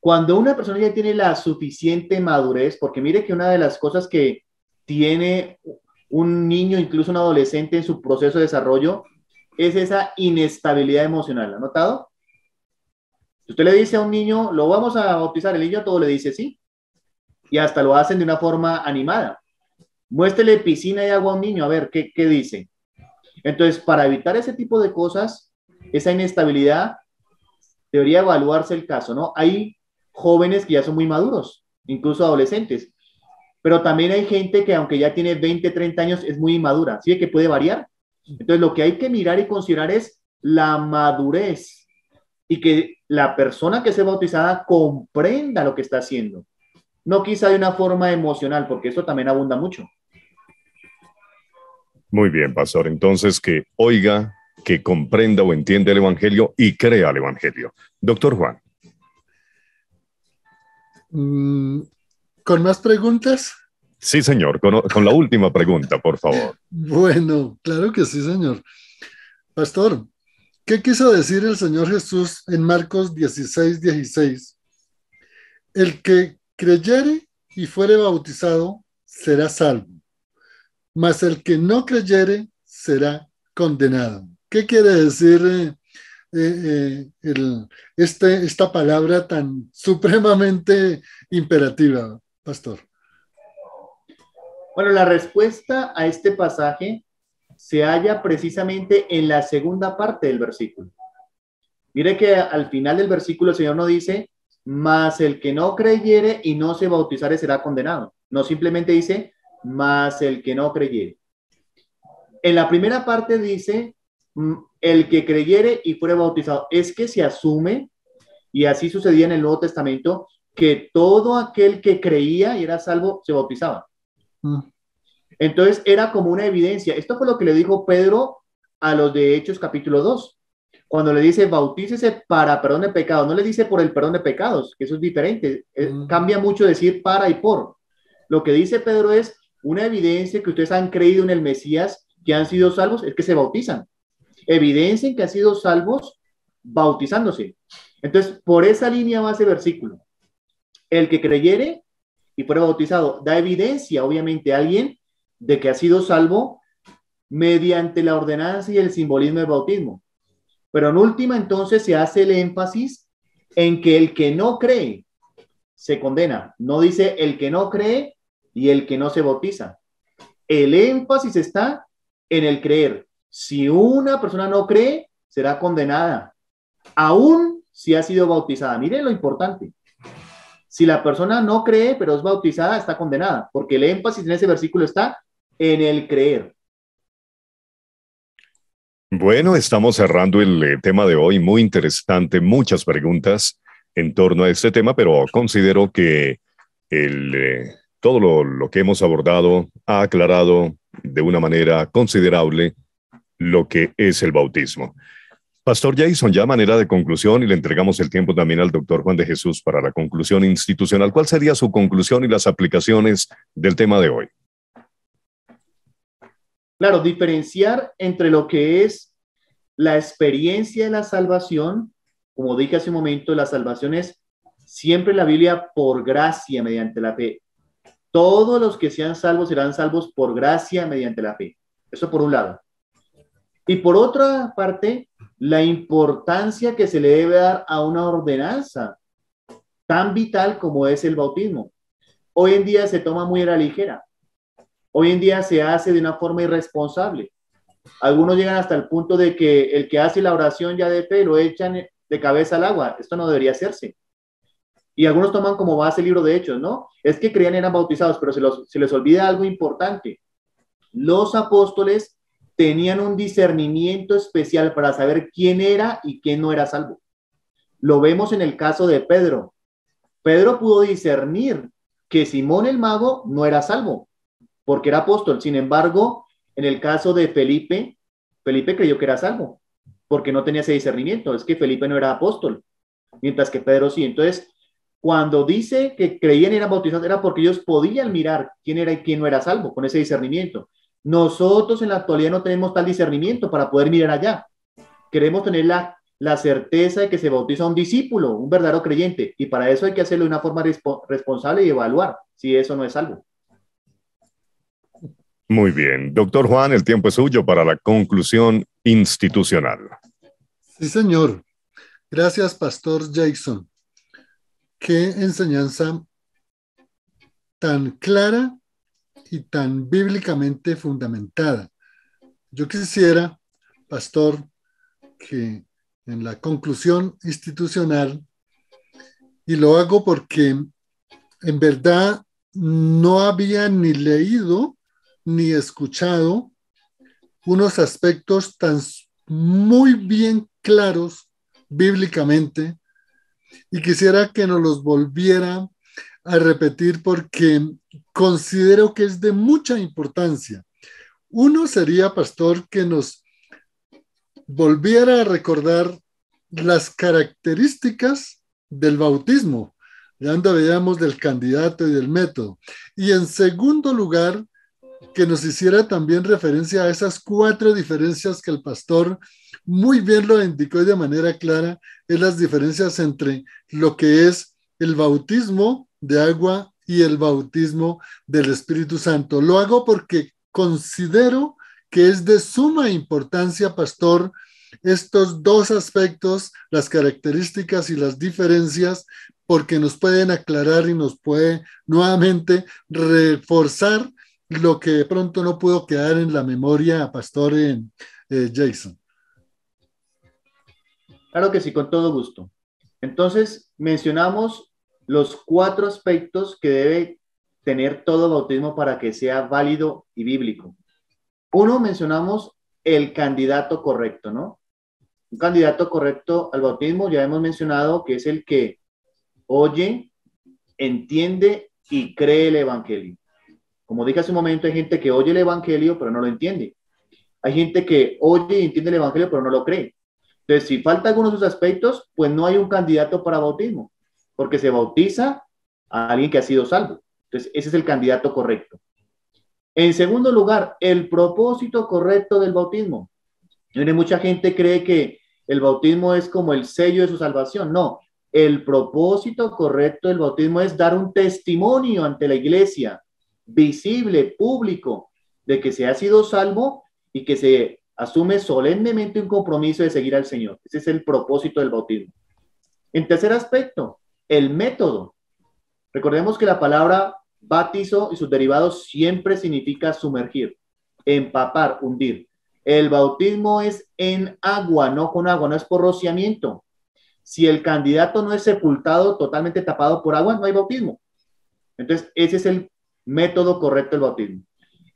Cuando una persona ya tiene la suficiente madurez, porque mire que una de las cosas que tiene un niño, incluso un adolescente en su proceso de desarrollo, es esa inestabilidad emocional, ¿ha notado? Si usted le dice a un niño, lo vamos a bautizar, el niño a todo le dice sí. Y hasta lo hacen de una forma animada. Muéstrele piscina y agua a un niño, a ver, ¿qué, qué dice? Entonces, para evitar ese tipo de cosas, esa inestabilidad, debería evaluarse el caso, ¿no? Hay jóvenes que ya son muy maduros, incluso adolescentes. Pero también hay gente que, aunque ya tiene veinte, treinta años, es muy inmadura, ¿sí? Que puede variar. Entonces, lo que hay que mirar y considerar es la madurez. Y que la persona que sea bautizada comprenda lo que está haciendo. No quizá de una forma emocional, porque eso también abunda mucho. Muy bien, pastor. Entonces, que oiga, que comprenda o entienda el Evangelio y crea el Evangelio. Doctor Juan. ¿Con más preguntas? Sí, señor. Con, con la última pregunta, por favor. Bueno, claro que sí, señor. Pastor, ¿qué quiso decir el Señor Jesús en Marcos dieciséis, dieciséis? El que creyere y fuere bautizado será salvo, mas el que no creyere será condenado. ¿Qué quiere decir eh, eh, el, este, esta palabra tan supremamente imperativa, pastor? Bueno, la respuesta a este pasaje se halla precisamente en la segunda parte del versículo. Mire que al final del versículo el Señor nos dice, mas el que no creyere y no se bautizare será condenado. No simplemente dice, mas el que no creyere. En la primera parte dice, el que creyere y fuere bautizado. Es que se asume, y así sucedía en el Nuevo Testamento, que todo aquel que creía y era salvo se bautizaba. Mm. Entonces era como una evidencia. Esto fue lo que le dijo Pedro a los de Hechos capítulo dos. Cuando le dice bautícese para perdón de pecados, no le dice por el perdón de pecados, que eso es diferente. Mm. Cambia mucho decir para y por. Lo que dice Pedro es una evidencia que ustedes han creído en el Mesías, que han sido salvos, es que se bautizan. Evidencien que han sido salvos bautizándose. Entonces, por esa línea va ese versículo. El que creyere y fuera bautizado, da evidencia, obviamente, a alguien de que ha sido salvo mediante la ordenanza y el simbolismo del bautismo. Pero en última, entonces, se hace el énfasis en que el que no cree se condena. No dice el que no cree y el que no se bautiza. El énfasis está en el creer. Si una persona no cree, será condenada, aún si ha sido bautizada. Miren lo importante. Si la persona no cree, pero es bautizada, está condenada, porque el énfasis en ese versículo está en el creer. Bueno, estamos cerrando el tema de hoy. Muy interesante, muchas preguntas en torno a este tema, pero considero que el, eh, todo lo, lo que hemos abordado ha aclarado de una manera considerable lo que es el bautismo. Pastor Jason, ya a manera de conclusión, y le entregamos el tiempo también al doctor Juan de Jesús para la conclusión institucional, ¿cuál sería su conclusión y las aplicaciones del tema de hoy? Claro, diferenciar entre lo que es la experiencia de la salvación, como dije hace un momento, la salvación es siempre la Biblia por gracia mediante la fe. Todos los que sean salvos serán salvos por gracia mediante la fe. Eso por un lado. Y por otra parte, la importancia que se le debe dar a una ordenanza tan vital como es el bautismo. Hoy en día se toma muy a la ligera. Hoy en día se hace de una forma irresponsable. Algunos llegan hasta el punto de que el que hace la oración ya de fe lo echan de cabeza al agua. Esto no debería hacerse. Y algunos toman como base el libro de Hechos, ¿no? Es que creían eran bautizados, pero se, los, se les olvida algo importante. Los apóstoles tenían un discernimiento especial para saber quién era y quién no era salvo. Lo vemos en el caso de Pedro. Pedro pudo discernir que Simón el mago no era salvo, porque era apóstol. Sin embargo, en el caso de Felipe, Felipe creyó que era salvo, porque no tenía ese discernimiento. Es que Felipe no era apóstol, mientras que Pedro sí. Entonces, cuando dice que creían y eran bautizados, era porque ellos podían mirar quién era y quién no era salvo, con ese discernimiento. Nosotros en la actualidad no tenemos tal discernimiento para poder mirar allá. Queremos tener la, la certeza de que se bautiza un discípulo, un verdadero creyente, y para eso hay que hacerlo de una forma resp- responsable y evaluar si eso no es salvo. Muy bien. Doctor Juan, el tiempo es suyo para la conclusión institucional. Sí, señor. Gracias, Pastor Jason. Qué enseñanza tan clara y tan bíblicamente fundamentada. Yo quisiera, pastor, que en la conclusión institucional, y lo hago porque en verdad no había ni leído ni escuchado unos aspectos tan muy bien claros bíblicamente, y quisiera que nos los volviera a repetir porque considero que es de mucha importancia. Uno sería, pastor, que nos volviera a recordar las características del bautismo. Ya andábamos del candidato y del método. Y en segundo lugar, que nos hiciera también referencia a esas cuatro diferencias que el pastor muy bien lo indicó y de manera clara, es las diferencias entre lo que es el bautismo de agua y el bautismo del Espíritu Santo. Lo hago porque considero que es de suma importancia, pastor, estos dos aspectos, las características y las diferencias, porque nos pueden aclarar y nos puede nuevamente reforzar lo que de pronto no pudo quedar en la memoria, pastor eh, Jason. Claro que sí, con todo gusto. Entonces, mencionamos los cuatro aspectos que debe tener todo bautismo para que sea válido y bíblico. Uno, mencionamos el candidato correcto, ¿no? Un candidato correcto al bautismo, ya hemos mencionado que es el que oye, entiende y cree el evangelio. Como dije hace un momento, hay gente que oye el evangelio, pero no lo entiende. Hay gente que oye y entiende el evangelio, pero no lo cree. Entonces, si falta alguno de sus aspectos, pues no hay un candidato para bautismo, porque se bautiza a alguien que ha sido salvo. Entonces, ese es el candidato correcto. En segundo lugar, el propósito correcto del bautismo. Mucha gente cree que el bautismo es como el sello de su salvación. No, el propósito correcto del bautismo es dar un testimonio ante la iglesia, visible, público, de que se ha sido salvo y que se asume solemnemente un compromiso de seguir al Señor. Ese es el propósito del bautismo. En tercer aspecto, el método. Recordemos que la palabra bautizo y sus derivados siempre significa sumergir, empapar, hundir. El bautismo es en agua, no con agua, no es por rociamiento. Si el candidato no es sepultado, totalmente tapado por agua, no hay bautismo. Entonces, ese es el método correcto del bautismo.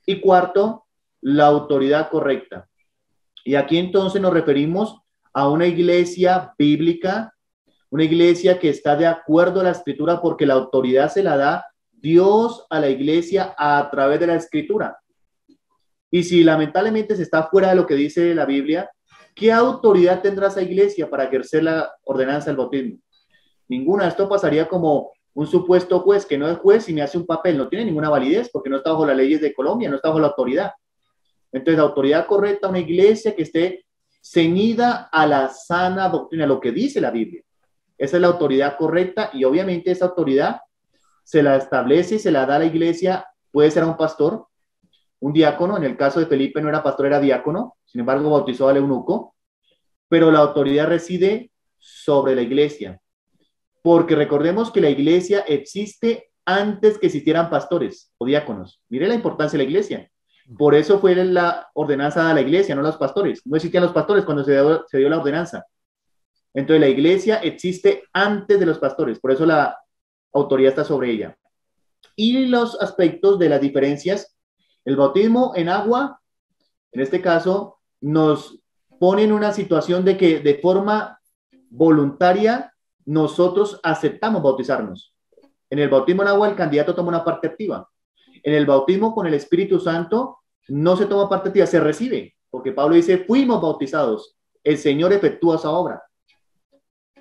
Y cuarto, la autoridad correcta. Y aquí entonces nos referimos a una iglesia bíblica, una iglesia que está de acuerdo a la escritura, porque la autoridad se la da Dios a la iglesia a través de la escritura. Y si lamentablemente se está fuera de lo que dice la Biblia, ¿qué autoridad tendrá esa iglesia para ejercer la ordenanza del bautismo? Ninguna. Esto pasaría como un supuesto juez que no es juez y me hace un papel. No tiene ninguna validez porque no está bajo las leyes de Colombia, no está bajo la autoridad. Entonces, la autoridad correcta, una iglesia que esté ceñida a la sana doctrina, lo que dice la Biblia. Esa es la autoridad correcta y obviamente esa autoridad se la establece y se la da a la iglesia. Puede ser a un pastor, un diácono. En el caso de Felipe no era pastor, era diácono, sin embargo bautizó al eunuco, pero la autoridad reside sobre la iglesia, porque recordemos que la iglesia existe antes que existieran pastores o diáconos. Mire la importancia de la iglesia, por eso fue la ordenanza a la iglesia, no los pastores. No existían los pastores cuando se dio, se dio la ordenanza. Entonces la iglesia existe antes de los pastores, por eso la autoridad está sobre ella. Y los aspectos de las diferencias. El bautismo en agua, en este caso, nos pone en una situación de que de forma voluntaria nosotros aceptamos bautizarnos. En el bautismo en agua el candidato toma una parte activa. En el bautismo con el Espíritu Santo no se toma parte activa, se recibe. Porque Pablo dice, fuimos bautizados, el Señor efectúa esa obra.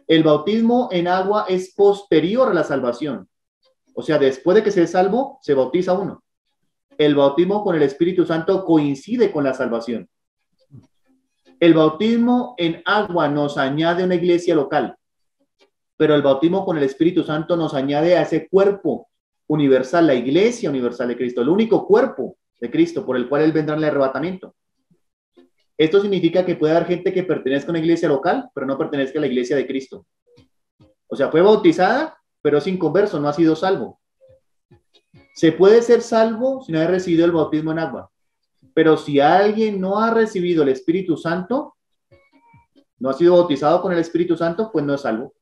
El bautismo en agua es posterior a la salvación. O sea, después de que se es salvo, se bautiza uno. El bautismo con el Espíritu Santo coincide con la salvación. El bautismo en agua nos añade una iglesia local, pero el bautismo con el Espíritu Santo nos añade a ese cuerpo universal, la iglesia universal de Cristo, el único cuerpo de Cristo por el cual Él vendrá en el arrebatamiento. Esto significa que puede haber gente que pertenezca a una iglesia local, pero no pertenezca a la iglesia de Cristo. O sea, fue bautizada, pero es inconverso, no ha sido salvo. Se puede ser salvo si no ha recibido el bautismo en agua. Pero si alguien no ha recibido el Espíritu Santo, no ha sido bautizado con el Espíritu Santo, pues no es salvo.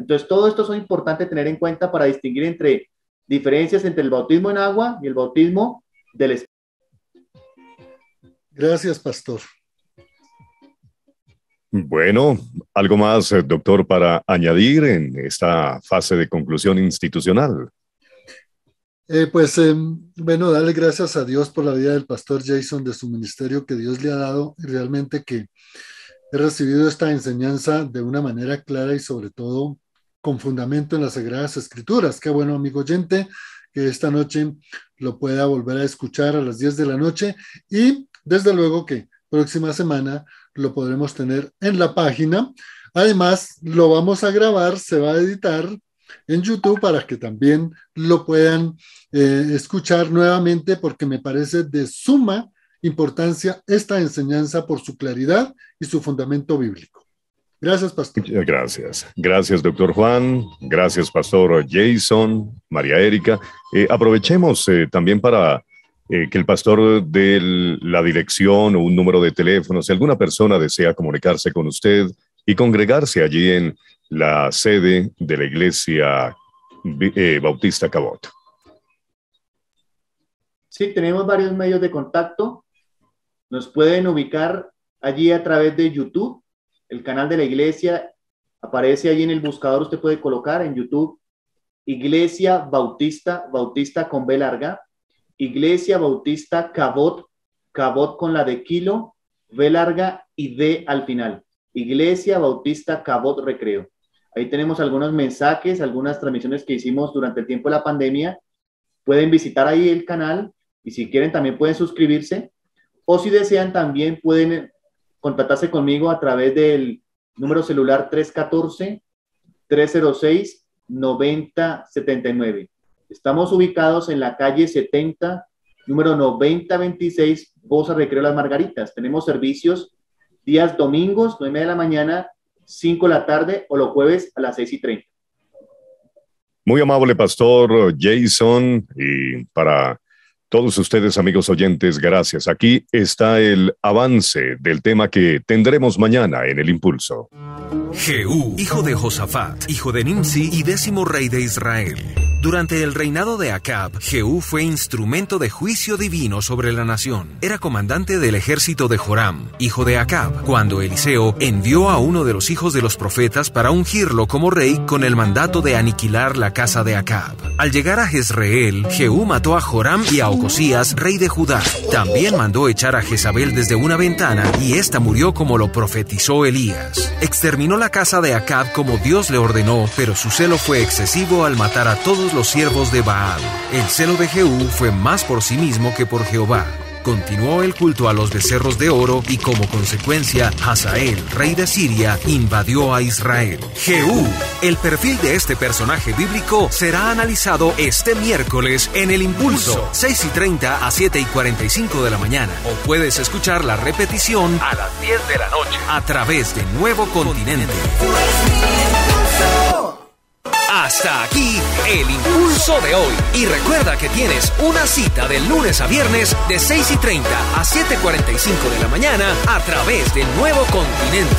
Entonces, todo esto es importante tener en cuenta para distinguir entre diferencias entre el bautismo en agua y el bautismo del Espíritu. Gracias, pastor. Bueno, algo más, doctor, para añadir en esta fase de conclusión institucional. Eh, pues, eh, bueno, darle gracias a Dios por la vida del pastor Jason, de su ministerio que Dios le ha dado, y realmente que he recibido esta enseñanza de una manera clara y sobre todo con fundamento en las Sagradas Escrituras. Qué bueno, amigo oyente, que esta noche lo pueda volver a escuchar a las diez de la noche y desde luego que próxima semana lo podremos tener en la página. Además, lo vamos a grabar, se va a editar en YouTube para que también lo puedan eh, escuchar nuevamente, porque me parece de suma importancia esta enseñanza por su claridad y su fundamento bíblico. Gracias, pastor. Gracias. Gracias, doctor Juan. Gracias, pastor Jason, María Erika. Eh, aprovechemos eh, también para eh, que el pastor dé la dirección o un número de teléfono, si alguna persona desea comunicarse con usted y congregarse allí en la sede de la Iglesia eh, Bautista Cabot. Sí, tenemos varios medios de contacto. Nos pueden ubicar allí a través de YouTube. El canal de la iglesia aparece allí en el buscador. Usted puede colocar en YouTube Iglesia Bautista, Bautista con B larga, Iglesia Bautista Cabot, Cabot con la de kilo, B larga y D al final. Iglesia Bautista Cabot Recreo. Ahí tenemos algunos mensajes, algunas transmisiones que hicimos durante el tiempo de la pandemia. Pueden visitar ahí el canal y si quieren también pueden suscribirse. O si desean también pueden contactarse conmigo a través del número celular tres uno cuatro, tres cero seis, nueve cero siete nueve. Estamos ubicados en la calle setenta, número noventa veintiséis, Bosa Recreo Las Margaritas. Tenemos servicios días domingos, nueve de la mañana, cinco de la tarde, o los jueves a las seis y treinta. Muy amable pastor Jason, y para todos ustedes, amigos oyentes, gracias. Aquí está el avance del tema que tendremos mañana en El Impulso. Jehú, hijo de Josafat, hijo de Nimsi y décimo rey de Israel. Durante el reinado de Acab, Jehú fue instrumento de juicio divino sobre la nación. Era comandante del ejército de Joram, hijo de Acab, cuando Eliseo envió a uno de los hijos de los profetas para ungirlo como rey con el mandato de aniquilar la casa de Acab. Al llegar a Jezreel, Jehú mató a Joram y a Ocosías, rey de Judá. También mandó echar a Jezabel desde una ventana y ésta murió como lo profetizó Elías. Exterminó la casa de Acab como Dios le ordenó, pero su celo fue excesivo al matar a todos los siervos de Baal. El celo de Jehú fue más por sí mismo que por Jehová. Continuó el culto a los becerros de oro y como consecuencia, Hazael, rey de Siria, invadió a Israel. Jehú. El perfil de este personaje bíblico será analizado este miércoles en El Impulso, seis y treinta a siete y cuarenta y cinco de la mañana. O puedes escuchar la repetición a las diez de la noche a través de Nuevo Continente. Hasta aquí El Impulso de hoy. Y recuerda que tienes una cita de lunes a viernes de seis y treinta a siete y cuarenta y cinco de la mañana a través del Nuevo Continente.